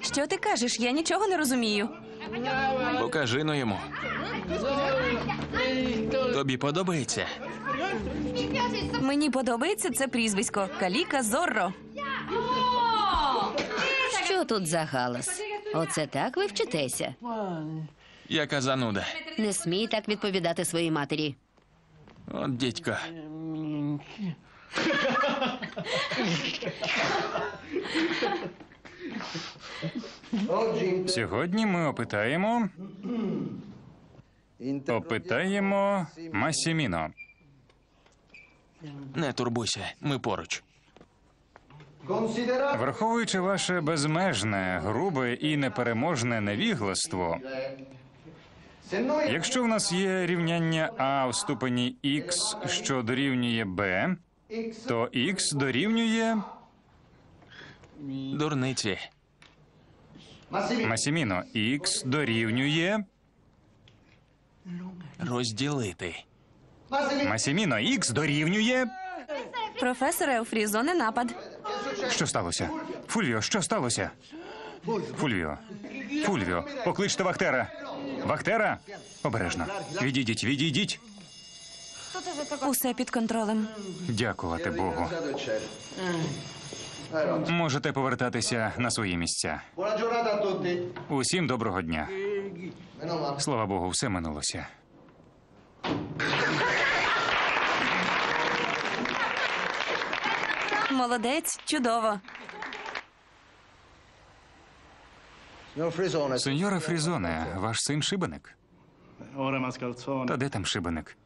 Що ти кажеш? Я нічого не розумію. Покажи, ну, йому. Тобі подобається? Мені подобається це прізвисько. Каліка Зорро. Що тут за галас? Оце так ви вчитеся? Яка зануда. Не смій так відповідати своїй матері. От дідько. Сьогодні ми опитаємо Масиміно. Не турбуйся, ми поруч. Враховуючи ваше безмежне, грубе і непереможне невігластво, якщо в нас є рівняння А в ступені Х, що дорівнює Б, то Х дорівнює... Дурниці. Масиміно, Х дорівнює... Розділити. Масиміно, Х дорівнює... Професоре, у Фрізоне напад. Що сталося? Фульвіо, що сталося? Фульвіо. Фульвіо, покличте вахтера. Вахтера? Обережно. Відійдіть, відійдіть. Усе під контролем. Дякувати Богу. Можете повертатися на свої місця. Усім доброго дня. Слава Богу, все минулося. Молодець, чудово. Сеньора Фрізоне, ваш син шибеник? Та де там шибеник?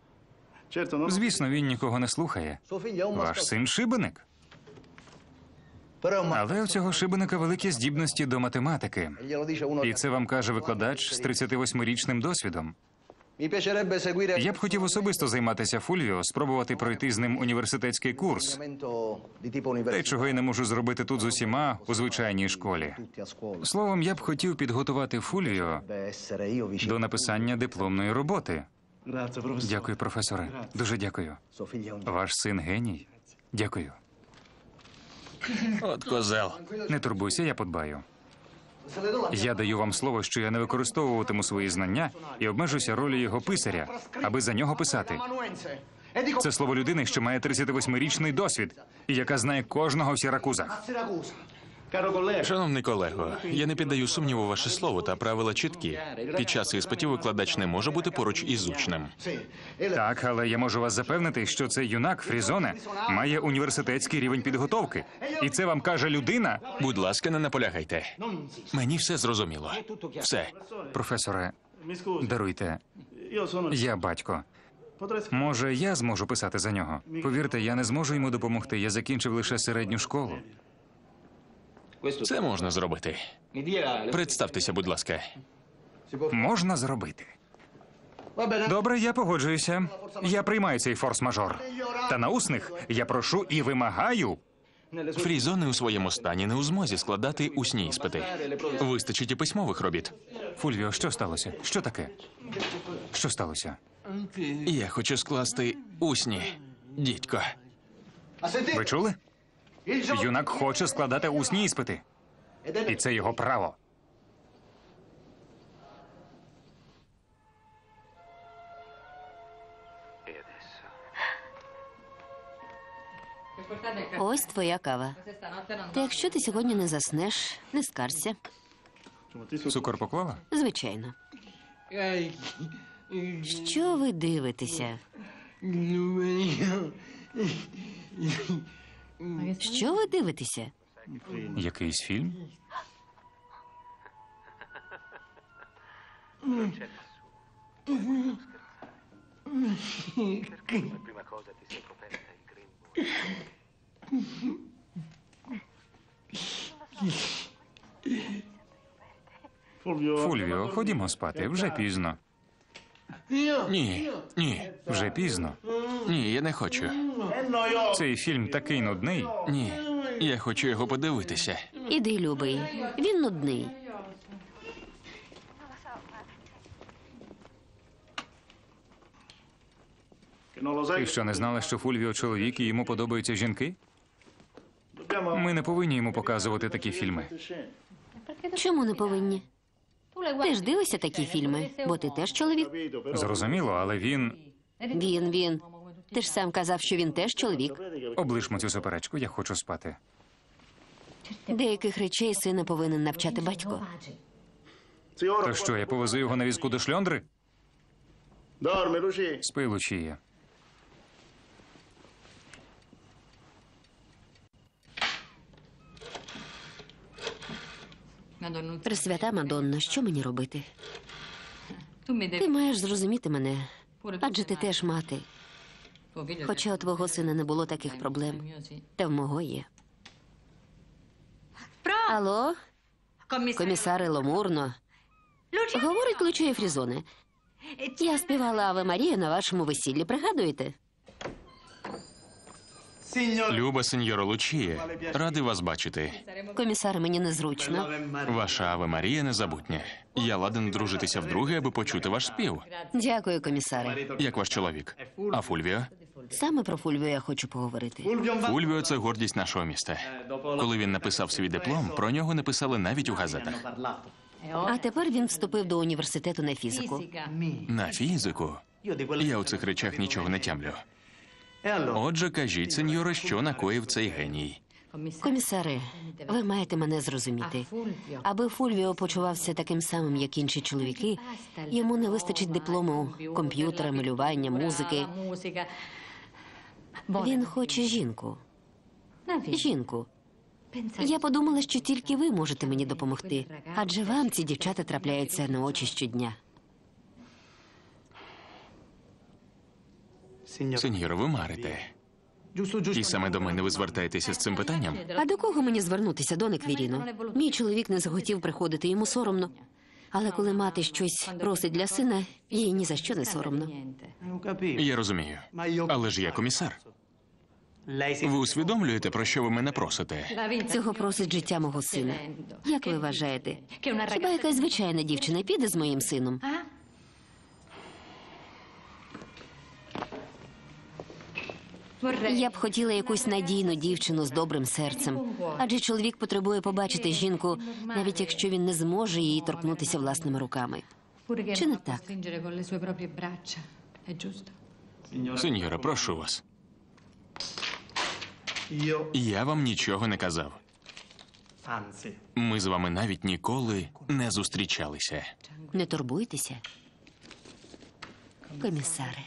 Звісно, він нікого не слухає. Ваш син шибеник? Але у цього шибеника великі здібності до математики. І це вам каже викладач з 38-річним досвідом. Я б хотів особисто займатися Фульвіо, спробувати пройти з ним університетський курс. Те, чого я не можу зробити тут з усіма у звичайній школі. Словом, я б хотів підготувати Фульвіо до написання дипломної роботи. Дякую, професоре. Дуже дякую. Ваш син геній. Дякую. От козел. Не турбуйся, я подбаю. Я даю вам слово, що я не використовуватиму свої знання і обмежуся ролі його писаря, аби за нього писати. Це слово людини, що має 38-річний досвід і яка знає кожного в Сіракузах. Шановний колего, я не піддаю сумніву ваше слово, та правила чіткі. Під час іспитів викладач не може бути поруч із учнем. Так, але я можу вас запевнити, що цей юнак Фрізоне має університетський рівень підготовки. І це вам каже людина? Будь ласка, не наполягайте. Мені все зрозуміло. Все. Професоре, даруйте. Я батько. Може, я зможу писати за нього? Повірте, я не зможу йому допомогти. Я закінчив лише середню школу. Це можна зробити. Представтеся, будь ласка. Можна зробити. Добре, я погоджуюся. Я приймаю цей форс-мажор. Та на усних я прошу і вимагаю. Фрізоне у своєму стані не у змозі складати усні іспити. Вистачить і письмових робіт. Фульвіо, що сталося? Що таке? Що сталося? Я хочу скласти усні, дідько. Ви чули? Юнак хоче складати усні іспити. І це його право. Ось твоя кава. Та якщо ти сьогодні не заснеш, не скарся. Цукор поклала? Звичайно. Що ви дивитеся? Що ви дивитеся? Якийсь фільм? Фульвіо, ходімо спати, вже пізно. Ні, ні, вже пізно. Ні, я не хочу. Цей фільм такий нудний. Ні, Я хочу його подивитися. Іди, любий. Він нудний. Ти що, не знала, що Фульвіо чоловік і йому подобаються жінки? Ми не повинні йому показувати такі фільми. Чому не повинні? Ти ж дивишся такі фільми, бо ти теж чоловік. Зрозуміло, але він... Він. Ти ж сам казав, що він теж чоловік. Облишмо цю суперечку, я хочу спати. Деяких речей сина повинен навчати батько. То що, я повезу його на візку до шльондри? Спи, Лучія. Пресвята Мадонна, що мені робити? Ти маєш зрозуміти мене, адже ти теж мати. Хоча у твого сина не було таких проблем, та в мого є. Алло? Комісаре Ломурно. Говорить Лучія Фрізоне. Я співала «Аве Марія» на вашому весіллі, пригадуєте? Люба сеньора Лучія, радий вас бачити. Комісар, мені незручно. Ваша «Аве Марія» незабутня. Я ладен дружитися вдруге, аби почути ваш спів. Дякую, комісаре. Як ваш чоловік? А Фульвіо? Саме про Фульвіо я хочу поговорити. Фульвіо – це гордість нашого міста. Коли він написав свій диплом, про нього не писали навіть у газетах. А тепер він вступив до університету на фізику. На фізику? Я у цих речах нічого не тямлю. Отже, кажіть, сеньоре, що накоїв цей геній? Комісаре, ви маєте мене зрозуміти. Аби Фульвіо почувався таким самим, як інші чоловіки, йому не вистачить диплому, комп'ютера, малювання, музики. Він хоче жінку. Жінку. Я подумала, що тільки ви можете мені допомогти, адже вам ці дівчата трапляються на очі щодня. Сеньоро, ви марите. І саме до мене ви звертаєтеся з цим питанням? А до кого мені звернутися, доне Квіріно? Мій чоловік не захотів приходити, йому соромно. Але коли мати щось просить для сина, їй ні за що не соромно. Я розумію. Але ж я комісар. Ви усвідомлюєте, про що ви мене просите? Цього просить життя мого сина. Як ви вважаєте? Хіба якась звичайна дівчина піде з моїм сином? Я б хотіла якусь надійну дівчину з добрим серцем. Адже чоловік потребує побачити жінку, навіть якщо він не зможе її торкнутися власними руками. Чи не так? Сеньора, прошу вас. Я вам нічого не казав. Ми з вами навіть ніколи не зустрічалися. Не турбуйтеся, комісаре.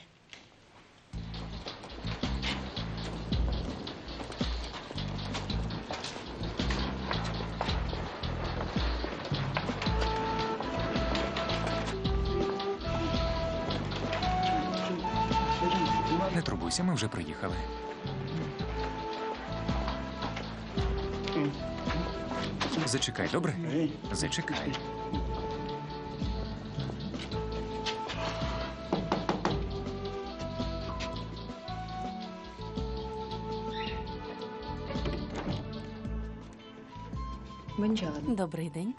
Не турбуйся, ми вже приїхали. Зачекай, добре? Зачекай. Добрий день.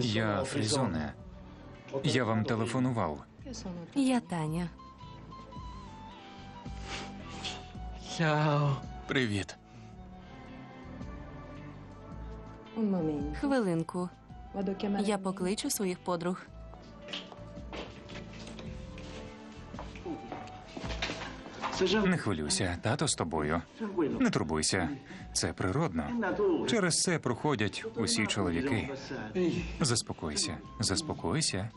Я Фрізоне. Я вам телефонував. Я Таня. Привіт. Хвилинку. Я покличу своїх подруг. Не хвилюйся, тато з тобою. Не турбуйся, це природно. Через це проходять усі чоловіки. Заспокойся, заспокойся.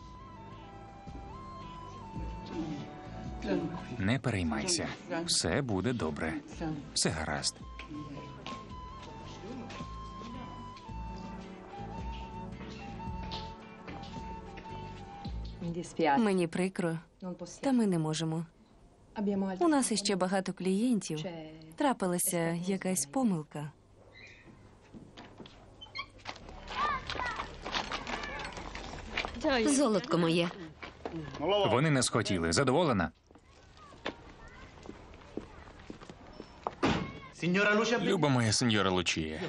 Не переймайся, все буде добре, все гаразд. Мені прикро, та ми не можемо. У нас іще багато клієнтів. Трапилася якась помилка. Золотко моє. Вони нас хотіли. Задоволена? Люба моя сеньора Лучія,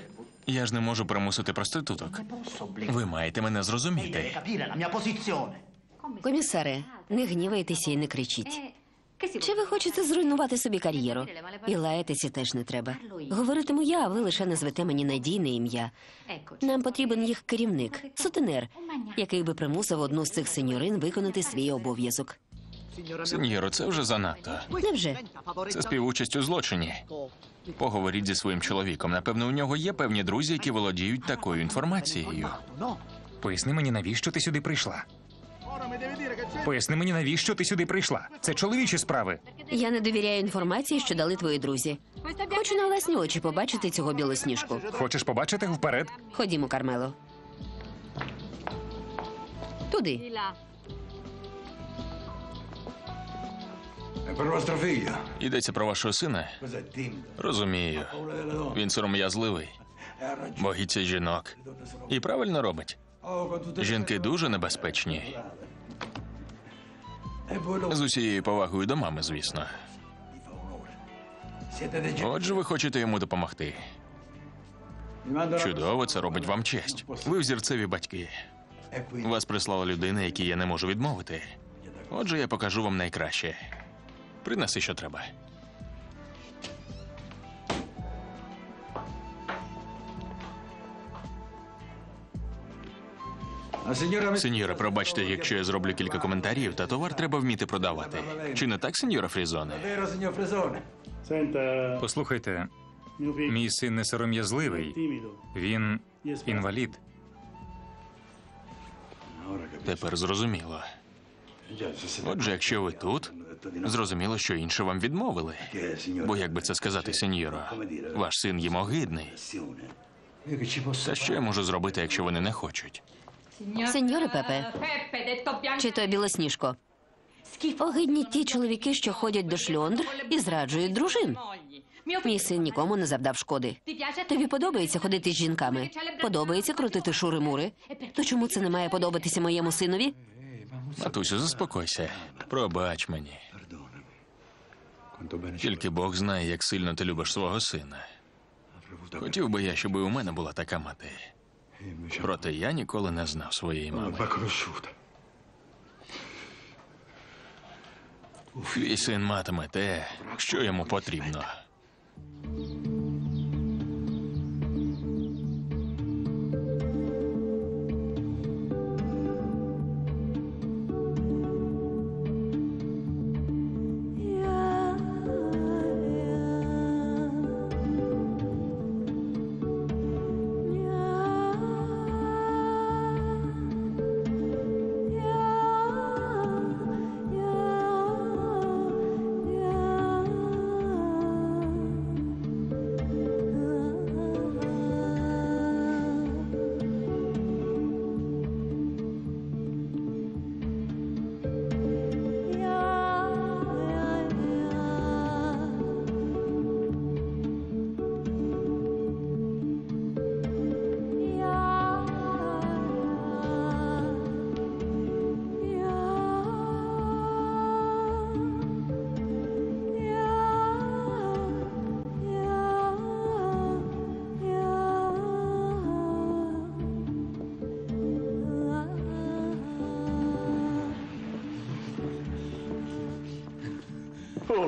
я ж не можу примусити проституток. Ви маєте мене зрозуміти. Комісаре, не гнівайтеся і не кричіть. Чи ви хочете зруйнувати собі кар'єру? І лаятися теж не треба. Говоритиму я, а ви лише назвете мені надійне ім'я. Нам потрібен їх керівник, сутенер, який би примусив одну з цих сеньорин виконати свій обов'язок. Сеньоро, це вже занадто. Невже? Це співучасть у злочині. Поговоріть зі своїм чоловіком. Напевно, у нього є певні друзі, які володіють такою інформацією. Поясни мені, навіщо ти сюди прийшла? Це чоловічі справи. Я не довіряю інформації, що дали твої друзі. Хочу на власні очі побачити цього білосніжку. Хочеш побачити? Вперед. Ходімо, Кармело. Туди. Йдеться про вашого сина? Розумію. Він сором'язливий. Боїться жінок. І правильно робить. Жінки дуже небезпечні. З усією повагою до мами, звісно. Отже, ви хочете йому допомогти. Чудово, це робить вам честь. Ви взірцеві батьки. Вас прислала людина, якій я не можу відмовити. Отже, я покажу вам найкраще. Принеси, що треба. Сеньора, пробачте, якщо я зроблю кілька коментарів, та товар треба вміти продавати. Чи не так, сеньора Фрізоне? Послухайте, мій син не сором'язливий. Він інвалід. Тепер зрозуміло. Отже, якщо ви тут, зрозуміло, що інше вам відмовили. Бо як би це сказати, сеньоро? Ваш син їм огидний. Та що я можу зробити, якщо вони не хочуть? Сеньоре Пепе, чи то білосніжко? Огидні ті чоловіки, що ходять до шльондр і зраджують дружин. Мій син нікому не завдав шкоди. Тобі подобається ходити з жінками? Подобається крутити шури-мури? То чому це не має подобатися моєму синові? Матусю, заспокойся. Пробач мені. Тільки Бог знає, як сильно ти любиш свого сина. Хотів би я, щоб і у мене була така мати. Проте я ніколи не знав своєї мами. Твій син матиме те, що йому потрібно.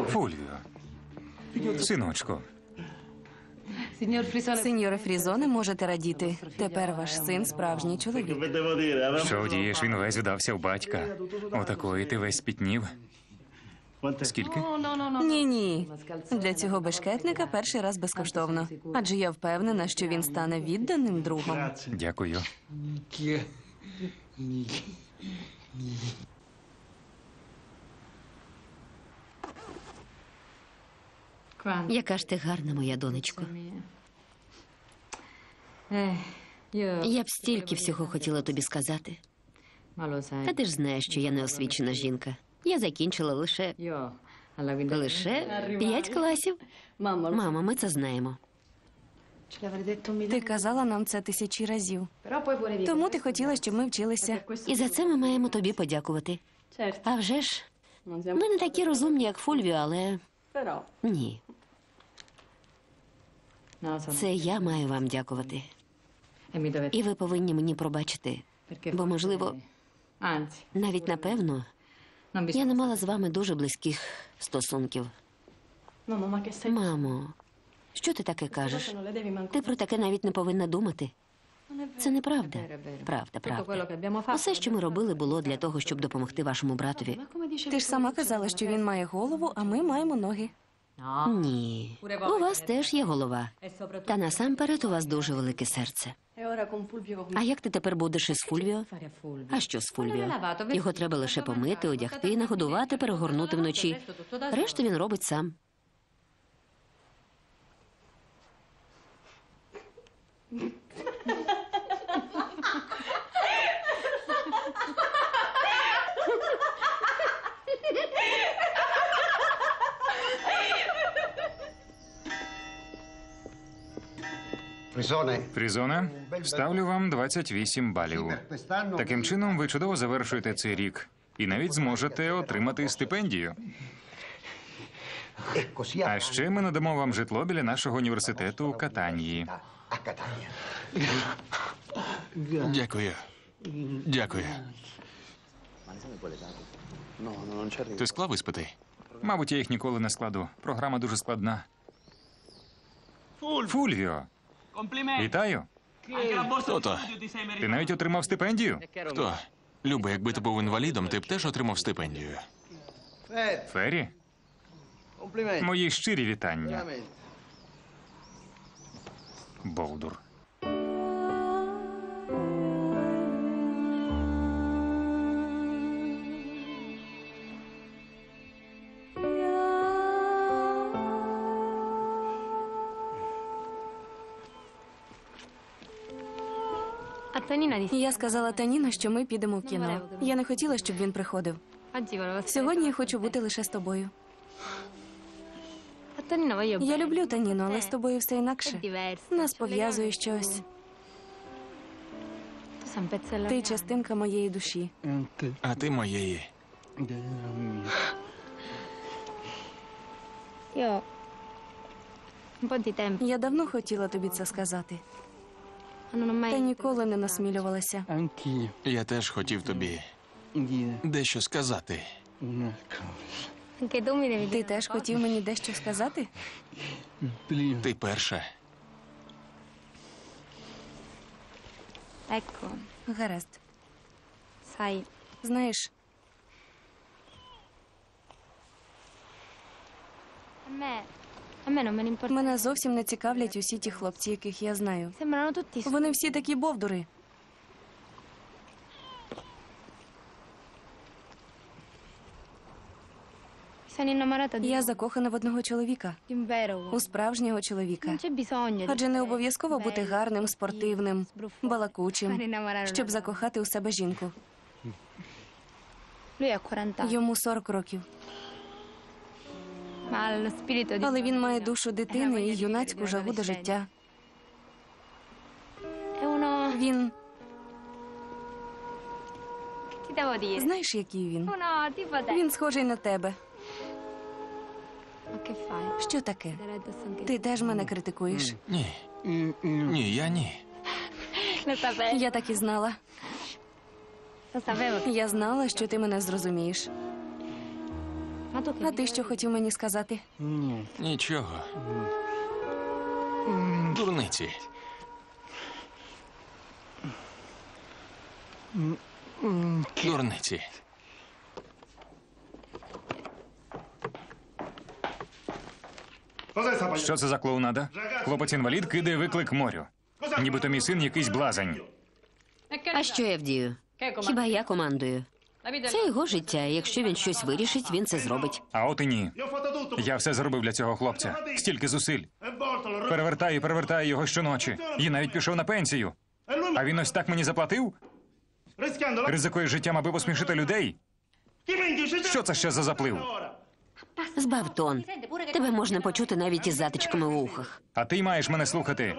Фульвіо, синочко. Сеньоре Фрізоне, можете радіти. Тепер ваш син справжній чоловік. Що вдієш, він весь вдався в батька. Отакої ти весь спітнів. Скільки? Ні-ні. Для цього бешкетника перший раз безкоштовно. Адже я впевнена, що він стане відданим другом. Дякую. Яка ж ти гарна, моя донечко. Я б стільки всього хотіла тобі сказати. Та ти ж знаєш, що я не освічена жінка. Я закінчила лише 5 класів. Мамо, ми це знаємо. Ти казала нам це тисячі разів. Тому ти хотіла, щоб ми вчилися. І за це ми маємо тобі подякувати. А вже ж, ми не такі розумні, як Фульвіо, але... Ні. Це я маю вам дякувати. І ви повинні мені пробачити. Бо, можливо, навіть напевно, я не мала з вами дуже близьких стосунків. Мамо, що ти таке кажеш? Ти про таке навіть не повинна думати. Це неправда. Правда, правда. Усе, що ми робили, було для того, щоб допомогти вашому братові. Ти ж сама казала, що він має голову, а ми маємо ноги. Ні. У вас теж є голова. Та насамперед у вас дуже велике серце. А як ти тепер будеш із Фульвіо? А що з Фульвіо? Його треба лише помити, одягти, нагодувати, перегорнути вночі. Решту він робить сам. Фрізоне, ставлю вам 28 балів. Таким чином, ви чудово завершуєте цей рік. І навіть зможете отримати стипендію. А ще ми надамо вам житло біля нашого університету у Катанії. Дякую. Дякую. Ти склав іспити? Мабуть, я їх ніколи не складу. Програма дуже складна. Фульвіо! Вітаю. Хто-то? Ти навіть отримав стипендію? Хто? Люба, якби ти був інвалідом, ти б теж отримав стипендію. Феррі? Мої щирі вітання. Болдур. Я сказала Таніно, що ми підемо в кіно. Я не хотіла, щоб він приходив. Сьогодні я хочу бути лише з тобою. Я люблю Таніно, але з тобою все інакше. Нас пов'язує щось. Ти частинка моєї душі. А ти моєї. Я давно хотіла тобі це сказати. Та ніколи не насмілювалася. Я теж хотів тобі дещо сказати. Ти теж хотів мені дещо сказати? Ти перша. Гаразд. Знаєш, мене зовсім не цікавлять усі ті хлопці, яких я знаю. Вони всі такі бовдури. Я закохана в одного чоловіка. У справжнього чоловіка. Адже не обов'язково бути гарним, спортивним, балакучим, щоб закохати у себе жінку. Йому 40 років. Але він має душу дитини і юнацьку жагу до життя. Він... Знаєш, який він? Він схожий на тебе. Що таке? Ти теж мене критикуєш? Ні. Ні, я ні. Я так і знала. Я знала, що ти мене зрозумієш. А ти що хотів мені сказати? Нічого. Дурниці. Дурниці. Що це за клоунада? Хлопець-інвалід кидає виклик морю. Нібито мій син якийсь блазень. А що я вдію? Хіба я командую? Це його життя, якщо він щось вирішить, він це зробить. А от і ні. Я все зробив для цього хлопця. Стільки зусиль. Перевертаю і перевертаю його щоночі. Я навіть пішов на пенсію. А він ось так мені заплатив? Ризикує життям, аби посмішити людей? Що це ще за заплив? Збав тон. Тебе можна почути навіть із затичками в ухах. А ти маєш мене слухати.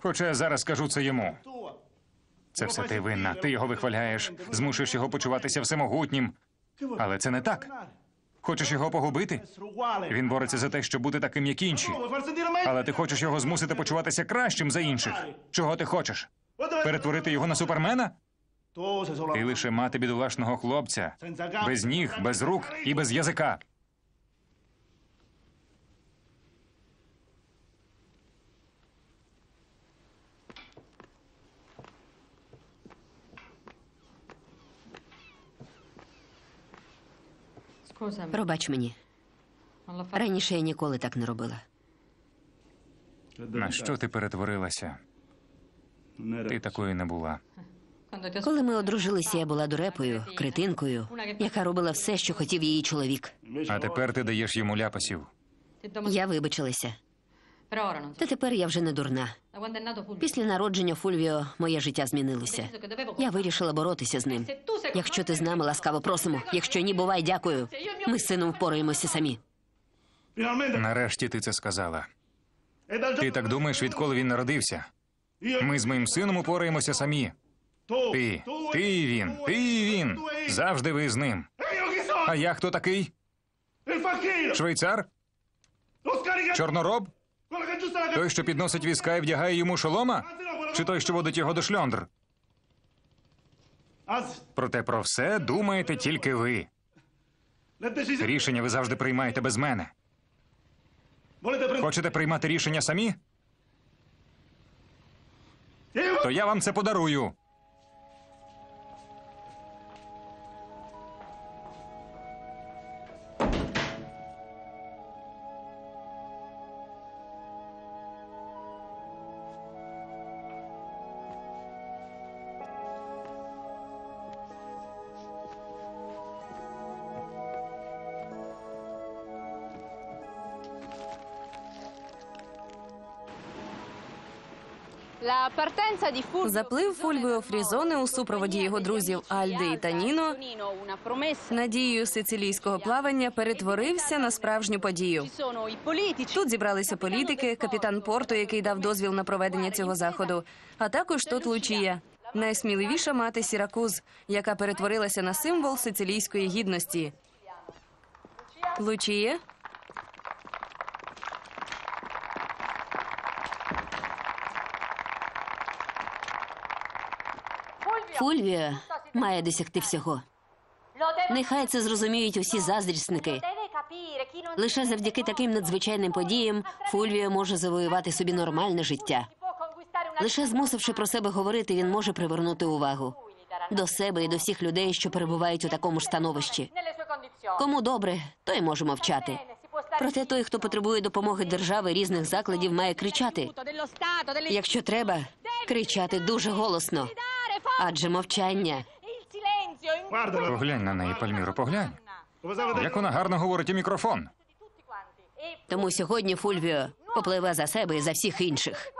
Хоча я зараз скажу це йому. Це все ти винна. Ти його вихваляєш, змушуєш його почуватися всемогутнім. Але це не так. Хочеш його погубити? Він бореться за те, щоб бути таким, як інші. Але ти хочеш його змусити почуватися кращим за інших. Чого ти хочеш? Перетворити його на супермена? Ти лише мати бідолашного хлопця. Без ніг, без рук і без язика. Пробач мені. Раніше я ніколи так не робила. На що ти перетворилася? Ти такою не була. Коли ми одружилися, я була дурепою, кретинкою, яка робила все, що хотів її чоловік. А тепер ти даєш йому ляпасів. Я вибачилася. Та тепер я вже не дурна. Після народження Фульвіо моє життя змінилося. Я вирішила боротися з ним. Якщо ти з нами, ласкаво просимо. Якщо ні, бувай, дякую. Ми з сином впораємося самі. Нарешті ти це сказала. Ти так думаєш, відколи він народився? Ми з моїм сином упораємося самі. Ти і він, ти і він. Завжди ви з ним. А я хто такий? Швейцар? Чорнороб? Той, що підносить візка і вдягає йому шолома? Чи той, що водить його до шльондр? Проте про все думаєте тільки ви. Рішення ви завжди приймаєте без мене. Хочете приймати рішення самі? То я вам це подарую. Заплив Фульвіо Фрізоне у супроводі його друзів Альди і Таніно, надією сицилійського плавання, перетворився на справжню подію. Тут зібралися політики, капітан порту, який дав дозвіл на проведення цього заходу, а також тут Лучія, найсміливіша мати Сіракуз, яка перетворилася на символ сицилійської гідності. Лучія? Фульвіо має досягти всього. Нехай це зрозуміють усі заздрісники. Лише завдяки таким надзвичайним подіям Фульвіо може завоювати собі нормальне життя. Лише змусивши про себе говорити, він може привернути увагу. До себе і до всіх людей, що перебувають у такому ж становищі. Кому добре, той може мовчати. Проте той, хто потребує допомоги держави різних закладів, має кричати. Якщо треба, кричати дуже голосно. Адже мовчання. Поглянь на неї, Пальміро, поглянь. Як вона гарно говорить у мікрофон. Тому сьогодні Фульвіо попливе за себе і за всіх інших.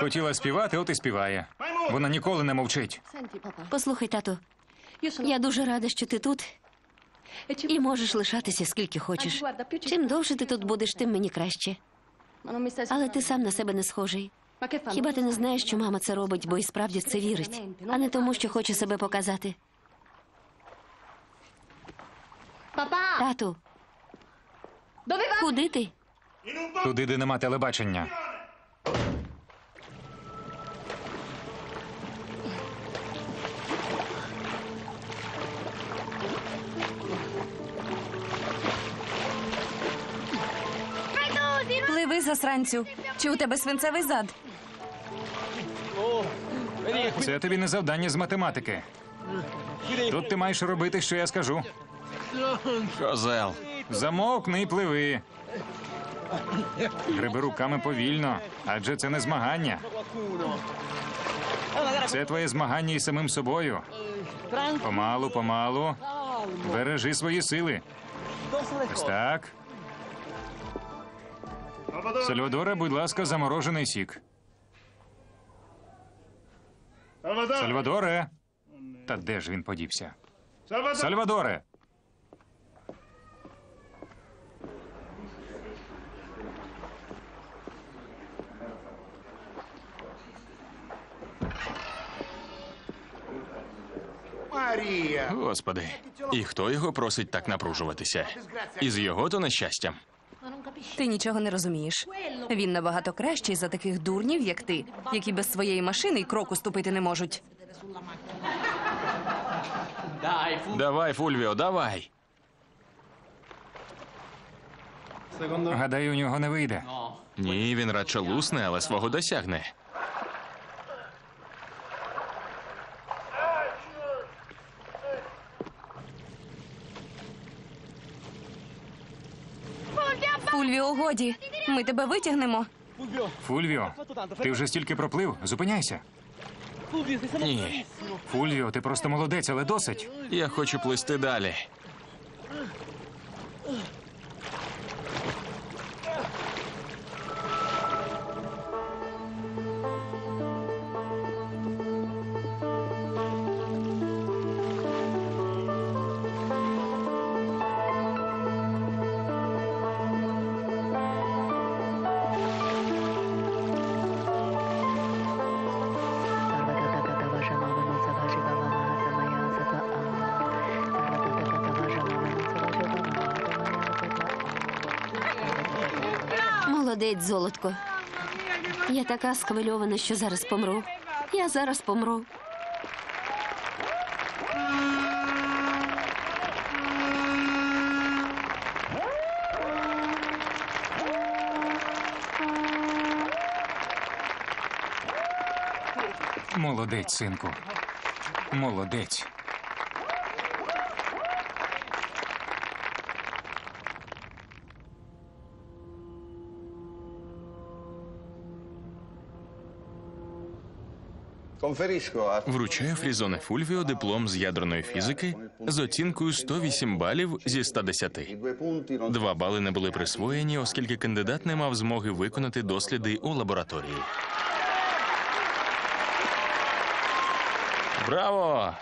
Хотіла співати, от і співає. Вона ніколи не мовчить. Послухай, тату, я дуже рада, що ти тут. І можеш лишатися скільки хочеш. Чим довше ти тут будеш, тим мені краще. Але ти сам на себе не схожий. Хіба ти не знаєш, що мама це робить, бо і справді в це вірить, а не тому, що хоче себе показати. Тату, куди ти? Туди, де нема телебачення. Пливи, засранцю. Чи у тебе свинцевий зад? Це тобі не завдання з математики. Тут ти маєш робити, що я скажу. Козел. Замовкни і пливи. Гриби руками повільно, адже це не змагання. Це твоє змагання із самим собою. Помалу, помалу. Бережи свої сили. Ось так. Сальвадоре, будь ласка, заморожений сік. Сальвадоре! Та де ж він подівся? Сальвадоре! Господи, і хто його просить так напружуватися? Із його-то нещастям. Ти нічого не розумієш. Він набагато кращий за таких дурнів, як ти, які без своєї машини й кроку ступити не можуть. Давай, Фульвіо, давай. Гадаю, у нього не вийде. Ні, він радше лусне, але свого досягне. Фульвіо, годі. Ми тебе витягнемо. Фульвіо, ти вже стільки проплив. Зупиняйся. Ні. Фульвіо, ти просто молодець, але досить. Я хочу плисти далі. Молодець, золотко. Я така схвильована, що зараз помру. Я зараз помру. Молодець, синку. Молодець. Вручаю Фрізоне Фульвіо диплом з ядерної фізики з оцінкою 108 балів зі 110. 2 бали не були присвоєні, оскільки кандидат не мав змоги виконати досліди у лабораторії. Браво!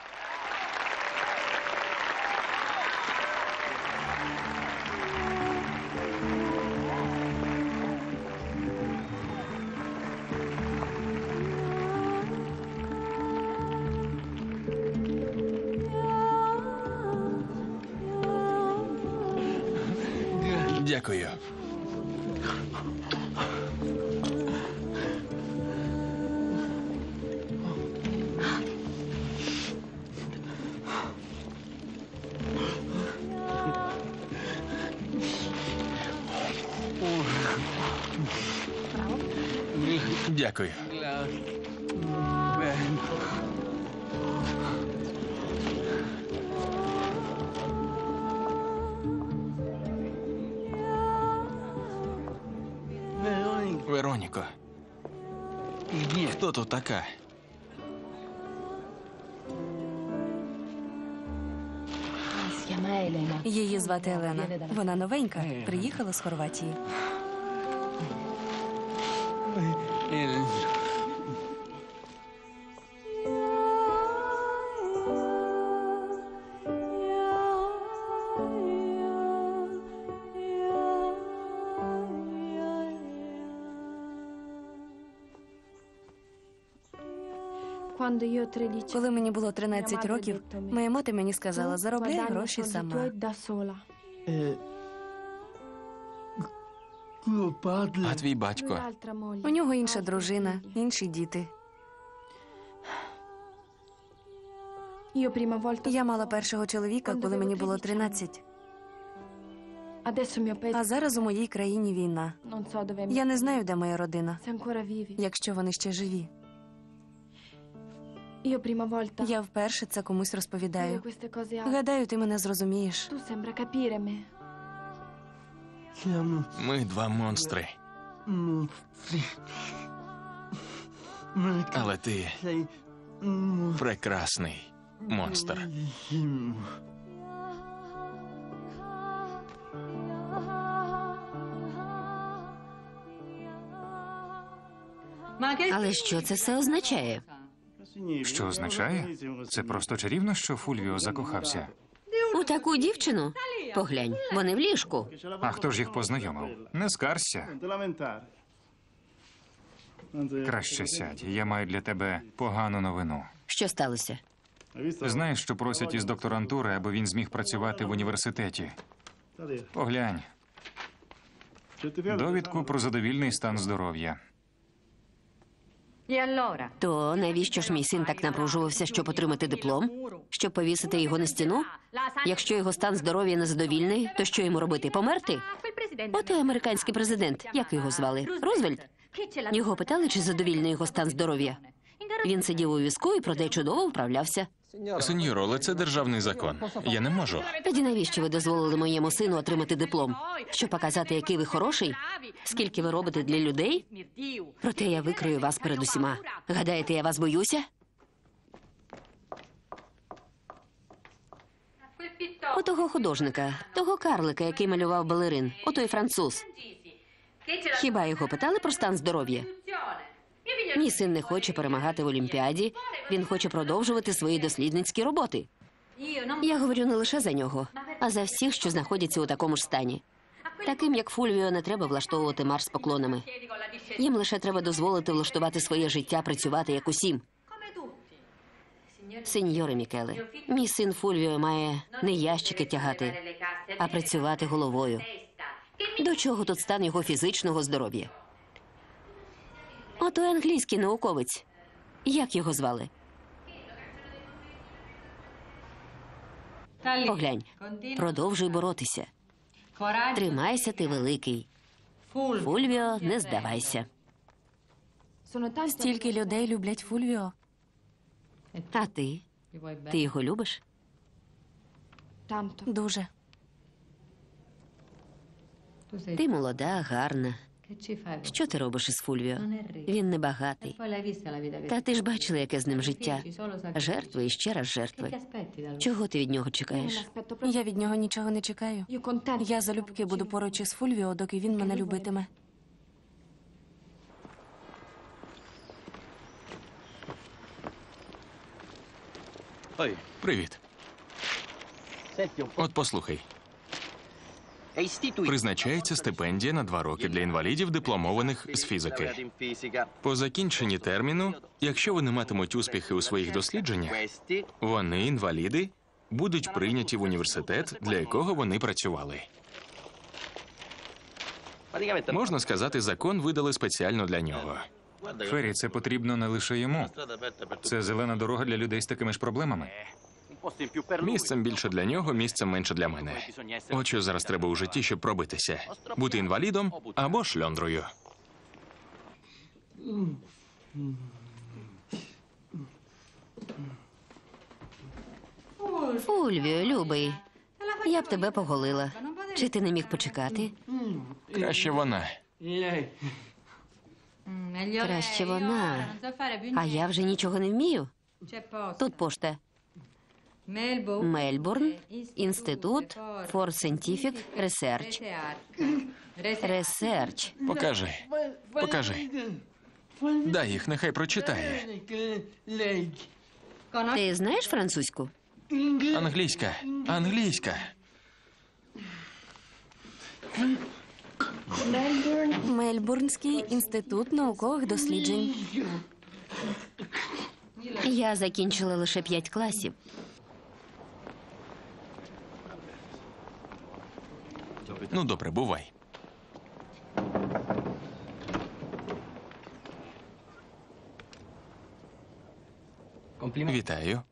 Дякую. Дякую. Вероніко, хто тут така? Її звати Елена. Вона новенька, приїхала з Хорватії. Коли мені було 13 років, моя мати мені сказала, заробляй гроші сама. А твій батько? У нього інша дружина, інші діти. Я мала першого чоловіка, коли мені було 13. А зараз у моїй країні війна. Я не знаю, де моя родина, якщо вони ще живі. Я вперше це комусь розповідаю. Гадаю, ти мене зрозумієш. Ми два монстри. Але ти прекрасний монстр. Але що це все означає? Що означає? Це просто чарівно, що Фульвіо закохався. У таку дівчину? Поглянь, вони в ліжку. А хто ж їх познайомив? Не скаржся. Краще сядь, я маю для тебе погану новину. Що сталося? Знаєш, що просять із докторантури, аби він зміг працювати в університеті? Поглянь. Довідку про задовільний стан здоров'я. То навіщо ж мій син так напружувався, щоб отримати диплом? Щоб повісити його на стіну? Якщо його стан здоров'я незадовільний, то що йому робити? Померти? Ото американський президент. Як його звали? Рузвельт? Його питали, чи задовільний його стан здоров'я. Він сидів у візку і проте чудово вправлявся. Сеньоро, але це державний закон. Я не можу. Тоді навіщо ви дозволили моєму сину отримати диплом? Щоб показати, який ви хороший? Скільки ви робите для людей? Проте я викрию вас перед усіма. Гадаєте, я вас боюся? У того художника, того карлика, який малював балерин, у той француз. Хіба його питали про стан здоров'я? Мій син не хоче перемагати в Олімпіаді, він хоче продовжувати свої дослідницькі роботи. Я говорю не лише за нього, а за всіх, що знаходяться у такому ж стані. Таким, як Фульвіо, не треба влаштовувати марш з поклонами. Їм лише треба дозволити влаштувати своє життя, працювати, як усім. Сеньоре Мікеле, мій син Фульвіо має не ящики тягати, а працювати головою. До чого тут стан його фізичного здоров'я? Ото англійський науковець. Як його звали? Поглянь. Продовжуй боротися. Тримайся, ти великий. Фульвіо, не здавайся. Стільки людей люблять Фульвіо. А ти? Ти його любиш? Дуже. Ти молода, гарна. Що ти робиш із Фульвіо? Він небагатий. Та ти ж бачила, яке з ним життя. Жертви і ще раз жертви. Чого ти від нього чекаєш? Я від нього нічого не чекаю. Я залюбки буду поруч із Фульвіо, доки він мене любитиме. Привіт. От послухай. Призначається стипендія на 2 роки для інвалідів, дипломованих з фізики. По закінченні терміну, якщо вони матимуть успіхи у своїх дослідженнях, вони, інваліди, будуть прийняті в університет, для якого вони працювали. Можна сказати, закон видали спеціально для нього. Феррі, це потрібно не лише йому. Це зелена дорога для людей з такими ж проблемами. Місцем більше для нього, місцем менше для мене. От що зараз треба у житті, щоб пробитися. Бути інвалідом або шльондрою. Фульвіо, любий, я б тебе поголила. Чи ти не міг почекати? Краще вона. Краще вона. А я вже нічого не вмію. Тут пошта. Мельбурн, Інститут for Scientific Research. Research. Покажи. Покажи. Дай їх, нехай прочитає. Ти знаєш французьку? Англійська. Англійська. Мельбурнський інститут наукових досліджень. Я закінчила лише 5 класів. Ну, добре, бувай. Вітаю.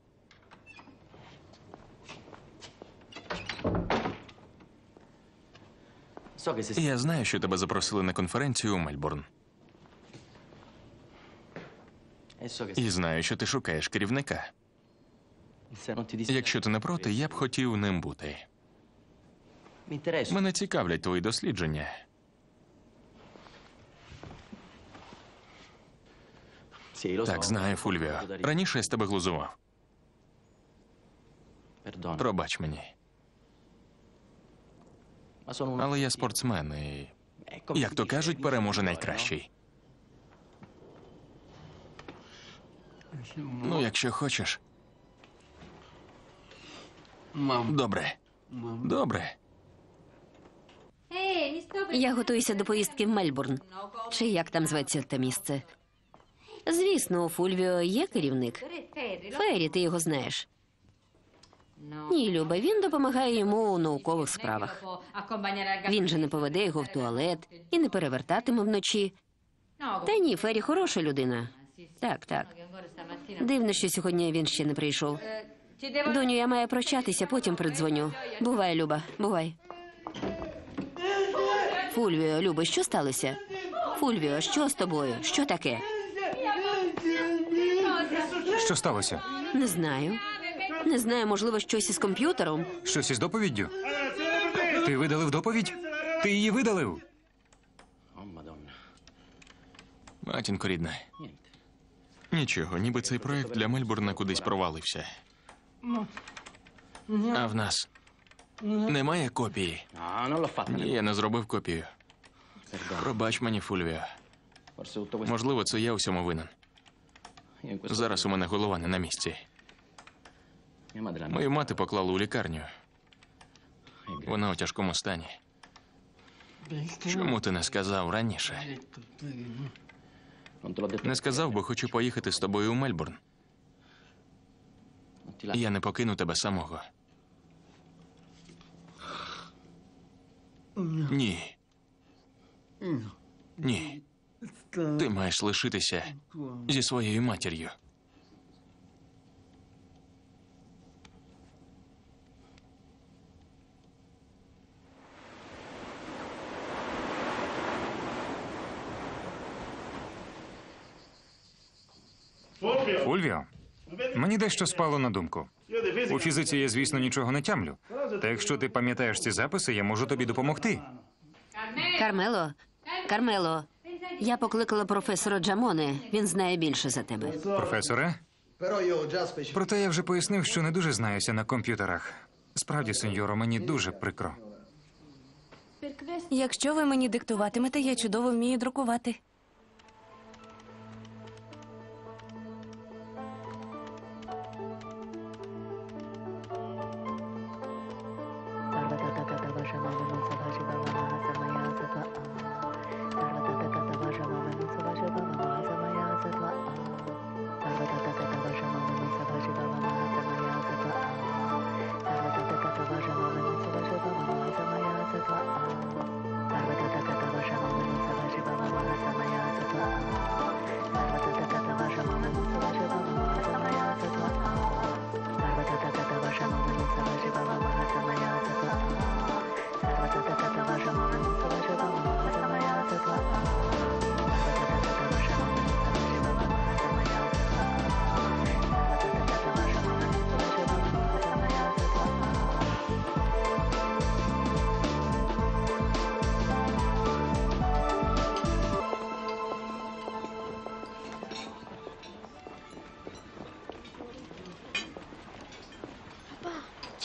Я знаю, що тебе запросили на конференцію у Мельбурн. І знаю, що ти шукаєш керівника. Якщо ти не проти, я б хотів ним бути. Мене цікавлять твої дослідження. Так, знаю, Фульвіо. Раніше я з тебе глузував. Пробач мені. Але я спортсмен і, як то кажуть, переможе найкращий. Ну, якщо хочеш. Добре. Добре. Я готуюся до поїздки в Мельбурн. Чи як там зветься те місце? Звісно, у Фульвіо є керівник. Феррі, ти його знаєш. Ні, Люба, він допомагає йому у наукових справах. Він же не поведе його в туалет і не перевертатиме вночі. Та ні, Феррі хороша людина. Так, так. Дивно, що сьогодні він ще не прийшов. Доню, я маю прощатися, потім передзвоню. Бувай, Люба, бувай. Фульвіо, Люба, що сталося? Фульвіо, що з тобою? Що таке? Що сталося? Не знаю. Не знаю, можливо, щось із комп'ютером. Щось із доповіддю? Ти видалив доповідь? Ти її видалив? Матінко рідна. Нічого, ніби цей проект для Мельбурна кудись провалився. А в нас немає копії? Ні, я не зробив копію. Пробач мені, Фульвіо. Можливо, це я усьому винен. Зараз у мене голова не на місці. Мою мати поклали у лікарню. Вона у тяжкому стані. Чому ти не сказав раніше? Не сказав, бо хочу поїхати з тобою у Мельбурн. Я не покину тебе самого. Ні. Ні. Ти маєш лишитися зі своєю матір'ю. Фульвіо, мені дещо спало на думку. У фізиці я, звісно, нічого не тямлю. Та якщо ти пам'ятаєш ці записи, я можу тобі допомогти. Кармело, Кармело, я покликала професора Джамоне. Він знає більше за тебе. Професоре? Проте я вже пояснив, що не дуже знаюся на комп'ютерах. Справді, сеньоро, мені дуже прикро. Якщо ви мені диктуватимете, я чудово вмію друкувати.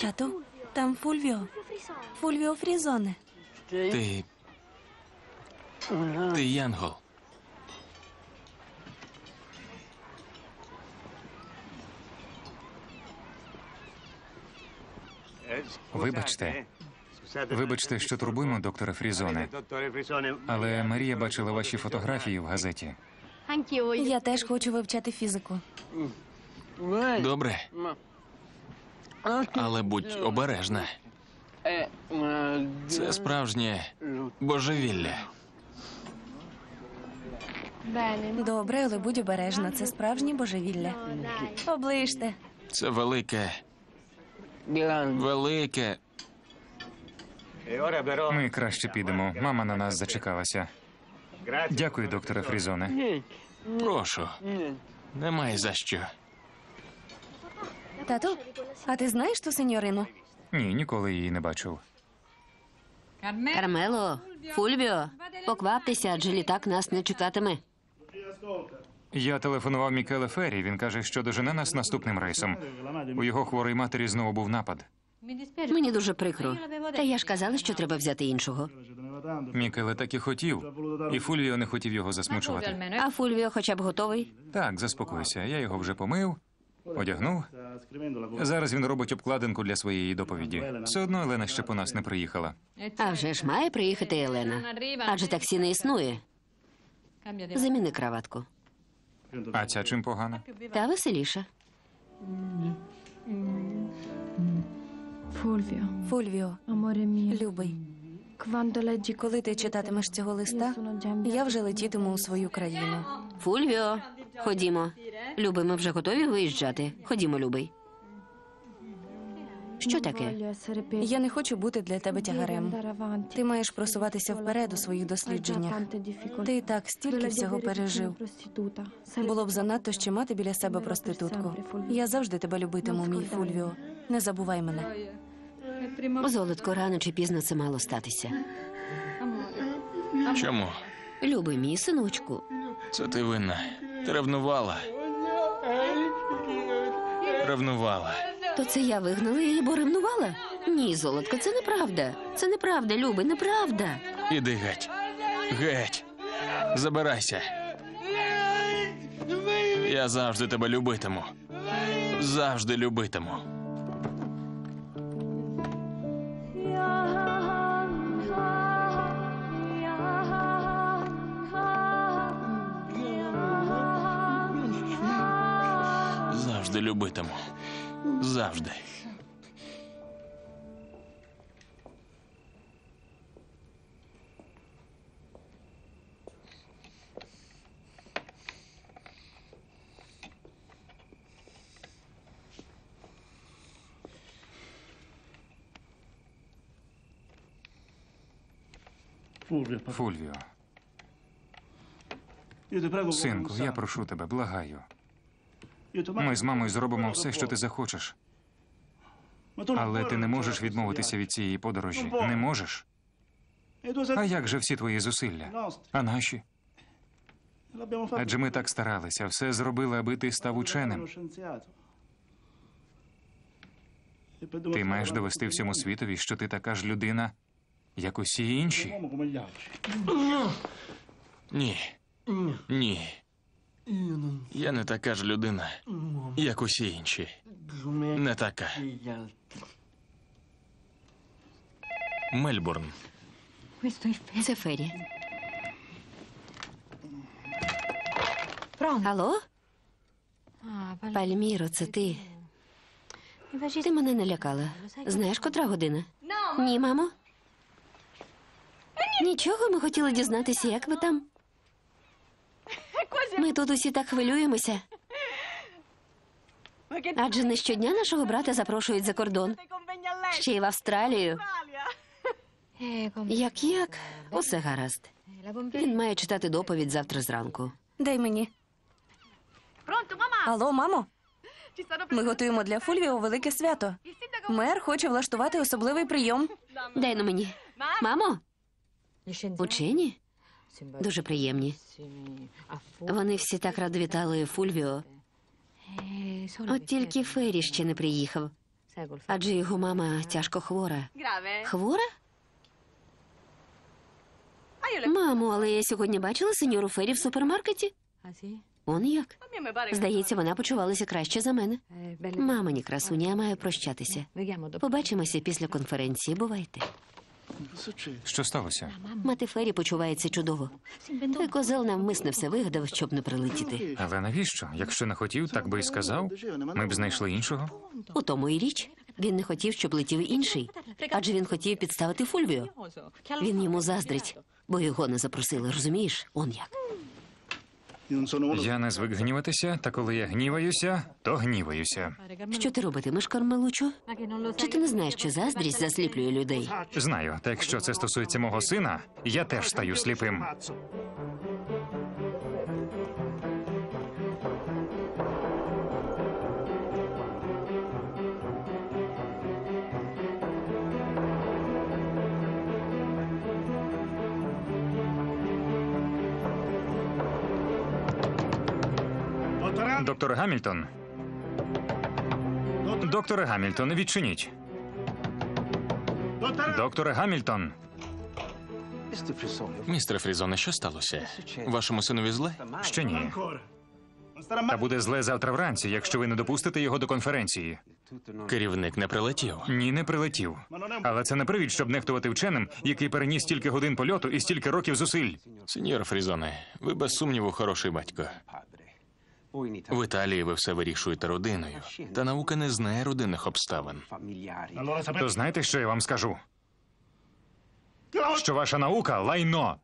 Тату, там Фульвіо. Фульвіо Фрізоне. Ти янгол. Вибачте. Вибачте, що турбуємо, докторе Фрізоне. Але Марія бачила ваші фотографії в газеті. Я теж хочу вивчати фізику. Добре. Але будь обережна. Це справжнє божевілля. Добре, але будь обережна. Це справжнє божевілля. Оближте. Це велике. Велике. Ми краще підемо. Мама на нас зачекалася. Дякую, докторе Фрізоне. Прошу. Немає за що. Тату, а ти знаєш ту сеньорину? Ні, ніколи її не бачив. Кармело, Фульвіо, покваптеся, адже літак нас не чекатиме. Я телефонував Мікеле Феррі, він каже, що дожене нас наступним рейсом. У його хворої матері знову був напад. Мені дуже прикро. Та я ж казала, що треба взяти іншого. Мікеле так і хотів. І Фульвіо не хотів його засмучувати. А Фульвіо хоча б готовий? Так, заспокойся, я його вже помив. Одягнув. Зараз він робить обкладинку для своєї доповіді. Все одно Елена ще по нас не приїхала. А вже ж має приїхати Елена. Адже таксі не існує. Заміни краватку. А ця чим погана? Та веселіша. Фульвіо, любий, коли ти читатимеш цього листа, я вже летітиму у свою країну. Фульвіо, ходімо. Любий, ми вже готові виїжджати. Ходімо, любий. Що таке? Я не хочу бути для тебе тягарем. Ти маєш просуватися вперед у своїх дослідженнях. Ти і так стільки всього пережив. Було б занадто ще мати біля себе проститутку. Я завжди тебе любитиму, мій Фульвіо. Не забувай мене. Золотко, рано чи пізно це мало статися. Чому? Любий мій, синочку. Це ти винна. Ти ревнувала. Ревнувала. То це я вигнала її, бо ревнувала? Ні, золотко, це неправда. Це неправда, любий, неправда. Іди геть. Геть. Забирайся. Я завжди тебе любитиму. Завжди любитиму. Завжди любитиму. Завжди. Фульвіо. Синку, я прошу тебе, благаю. Ми з мамою зробимо все, що ти захочеш. Але ти не можеш відмовитися від цієї подорожі. Не можеш? А як же всі твої зусилля? А наші? Адже ми так старалися, все зробили, аби ти став ученим. Ти маєш довести всьому світові, що ти така ж людина, як усі інші. Ні. Ні. Я не така ж людина, як усі інші. Не така. Мельбурн. Це Феррі. Алло? Пальміро, це ти. Ти мене налякала. Знаєш, котра година? Ні, мамо. Нічого, ми хотіли дізнатися, як ви там. Ми тут усі так хвилюємося. Адже не щодня нашого брата запрошують за кордон. Ще й в Австралію. Як? Усе гаразд. Він має читати доповідь завтра зранку. Дай мені. Алло, мамо? Ми готуємо для Фульвіо велике свято. Мер хоче влаштувати особливий прийом. Дай на мені. Мамо? Учені? Дуже приємні. Вони всі так радо вітали Фульвіо. От тільки Феррі ще не приїхав. Адже його мама тяжко хвора. Хвора? Мамо, але я сьогодні бачила сеньору Феррі в супермаркеті. Он як? Здається, вона почувалася краще за мене. Мамині красуні, я маю прощатися. Побачимося після конференції, бувайте. Що сталося? Мати Феррі почувається чудово. Той козел навмисне все вигадав, щоб не прилетіти. Але навіщо? Якщо не хотів, так би і сказав. Ми б знайшли іншого. У тому і річ. Він не хотів, щоб летів інший. Адже він хотів підставити Фульвіо. Він йому заздрить, бо його не запросили, розумієш? Он як. Я не звик гніватися, та коли я гніваюся, то гніваюся. Що ти робитимеш, Кармелучо? Чи ти не знаєш, що заздрість засліплює людей? Знаю, та якщо це стосується мого сина, я теж стаю сліпим. Доктор Гамільтон. Доктор Гамільтон, відчиніть. Доктор Гамільтон. Містер Фрізоне, що сталося? Вашому синові зле? Ще ні. Та буде зле завтра вранці, якщо ви не допустите його до конференції. Керівник не прилетів? Ні, не прилетів. Але це не привід, щоб нехтувати вченим, який переніс стільки годин польоту і стільки років зусиль. Сеньор Фрізоне, ви без сумніву хороший батько. В Італії ви все вирішуєте родиною, та наука не знає родинних обставин. То знаєте, що я вам скажу? Що ваша наука – лайно!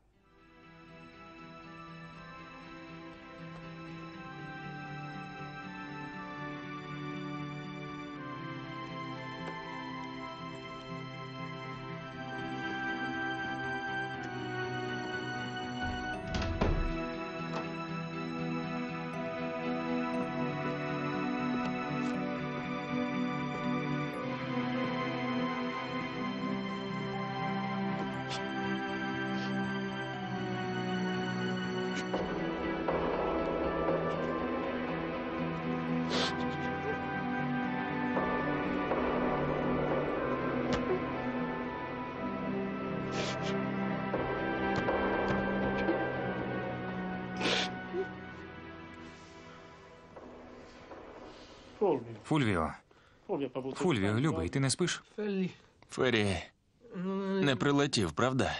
Фульвіо. Фульвіо, любий, ти не спиш? Феррі не прилетів, правда?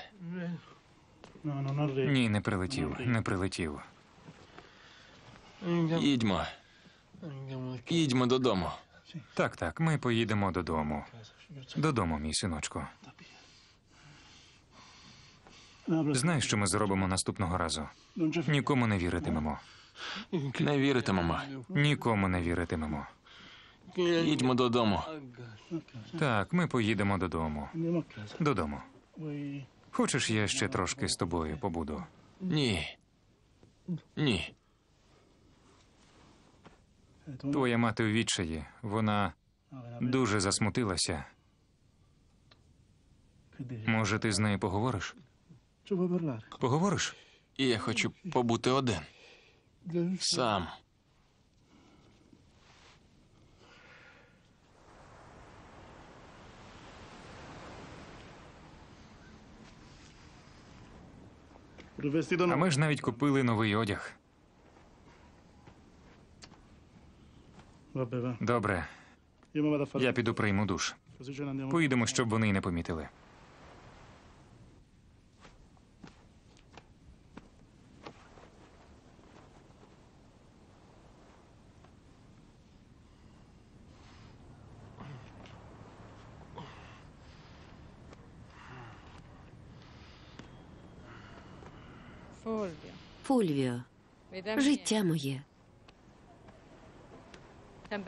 Ні, не прилетів, не прилетів. Їдьмо. Їдьмо додому. Так, так, ми поїдемо додому. Додому, мій синочку. Знаєш, що ми зробимо наступного разу? Нікому не віритимемо. Не віритимемо. Нікому не віритимемо. Їдьмо додому. Так, ми поїдемо додому. Додому. Хочеш, я ще трошки з тобою побуду? Ні. Ні. Твоя мати у відчаї. Вона дуже засмутилася. Може, ти з нею поговориш? Поговориш? Я хочу побути один. Сам. А ми ж навіть купили новий одяг. Добре. Я піду прийму душ. Поїдемо, щоб вони й не помітили. Фульвіо, життя моє.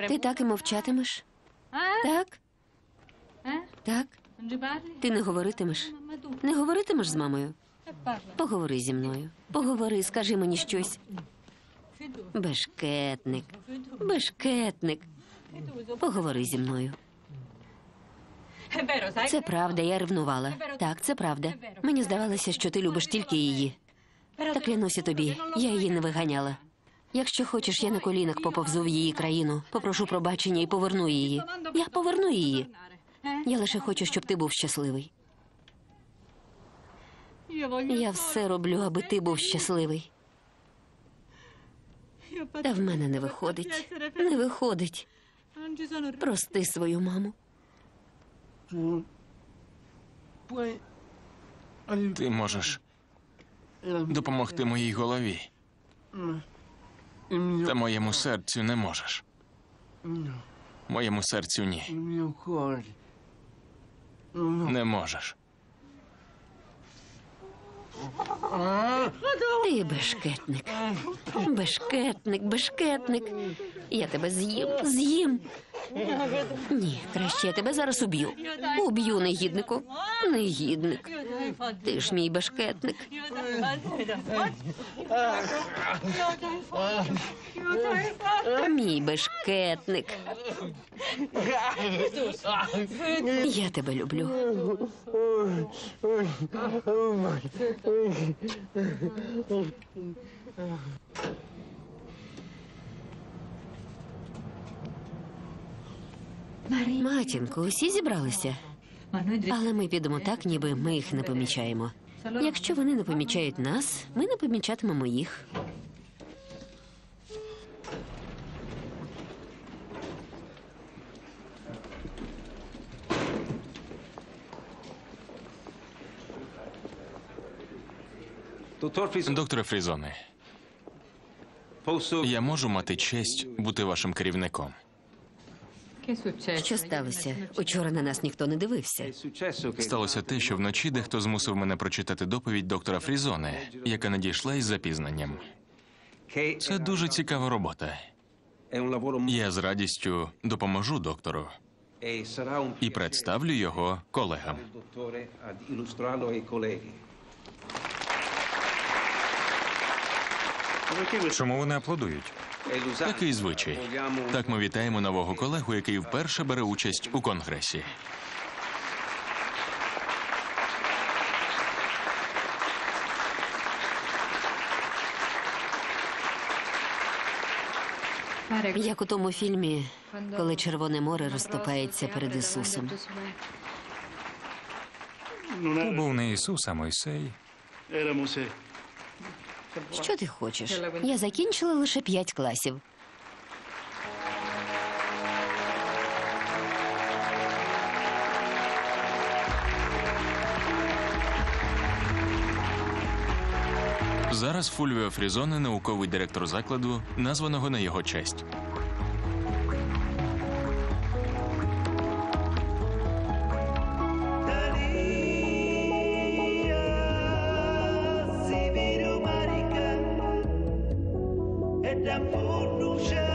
Ти так і мовчатимеш? Так? Так? Ти не говоритимеш? Не говоритимеш з мамою? Поговори зі мною. Поговори, скажи мені щось. Бешкетник. Бешкетник. Поговори зі мною. Це правда, я ревнувала. Так, це правда. Мені здавалося, що ти любиш тільки її. Та клянуся тобі, я її не виганяла. Якщо хочеш, я на колінах поповзу в її країну, попрошу пробачення і поверну її. Я поверну її. Я лише хочу, щоб ти був щасливий. Я все роблю, аби ти був щасливий. Та в мене не виходить. Не виходить. Прости свою маму. Ти можеш допомогти моїй голові. Та моєму серцю не можеш. Моєму серцю ні. Не можеш. Ти бешкетник. Бешкетник, бешкетник. Я тебе з'їм, з'їм. Ні, краще я тебе зараз уб'ю. Уб'ю, негіднику. Негідник. Ти ж мій бешкетник. Мій бешкетник. Я тебе люблю. Матінко, усі зібралися. Але ми підемо так, ніби ми їх не помічаємо. Якщо вони не помічають нас, ми не помічатимемо їх. Докторе Фрізоне, Я можу мати честь бути вашим керівником. Що сталося? Учора на нас ніхто не дивився. Сталося те, що вночі дехто змусив мене прочитати доповідь доктора Фрізоне, яка надійшла із запізненням. Це дуже цікава робота. Я з радістю допоможу доктору і представлю його колегам. Чому вони аплодують? Такий звичай. Так ми вітаємо нового колегу, який вперше бере участь у конгресі. Як у тому фільмі, коли Червоне море розступається перед Ісусом. Був не Ісус, а Мойсей. Що ти хочеш? Я закінчила лише 5 класів. Зараз Фульвіо Фрізоне – науковий директор закладу, названого на його честь. Там фурнуша.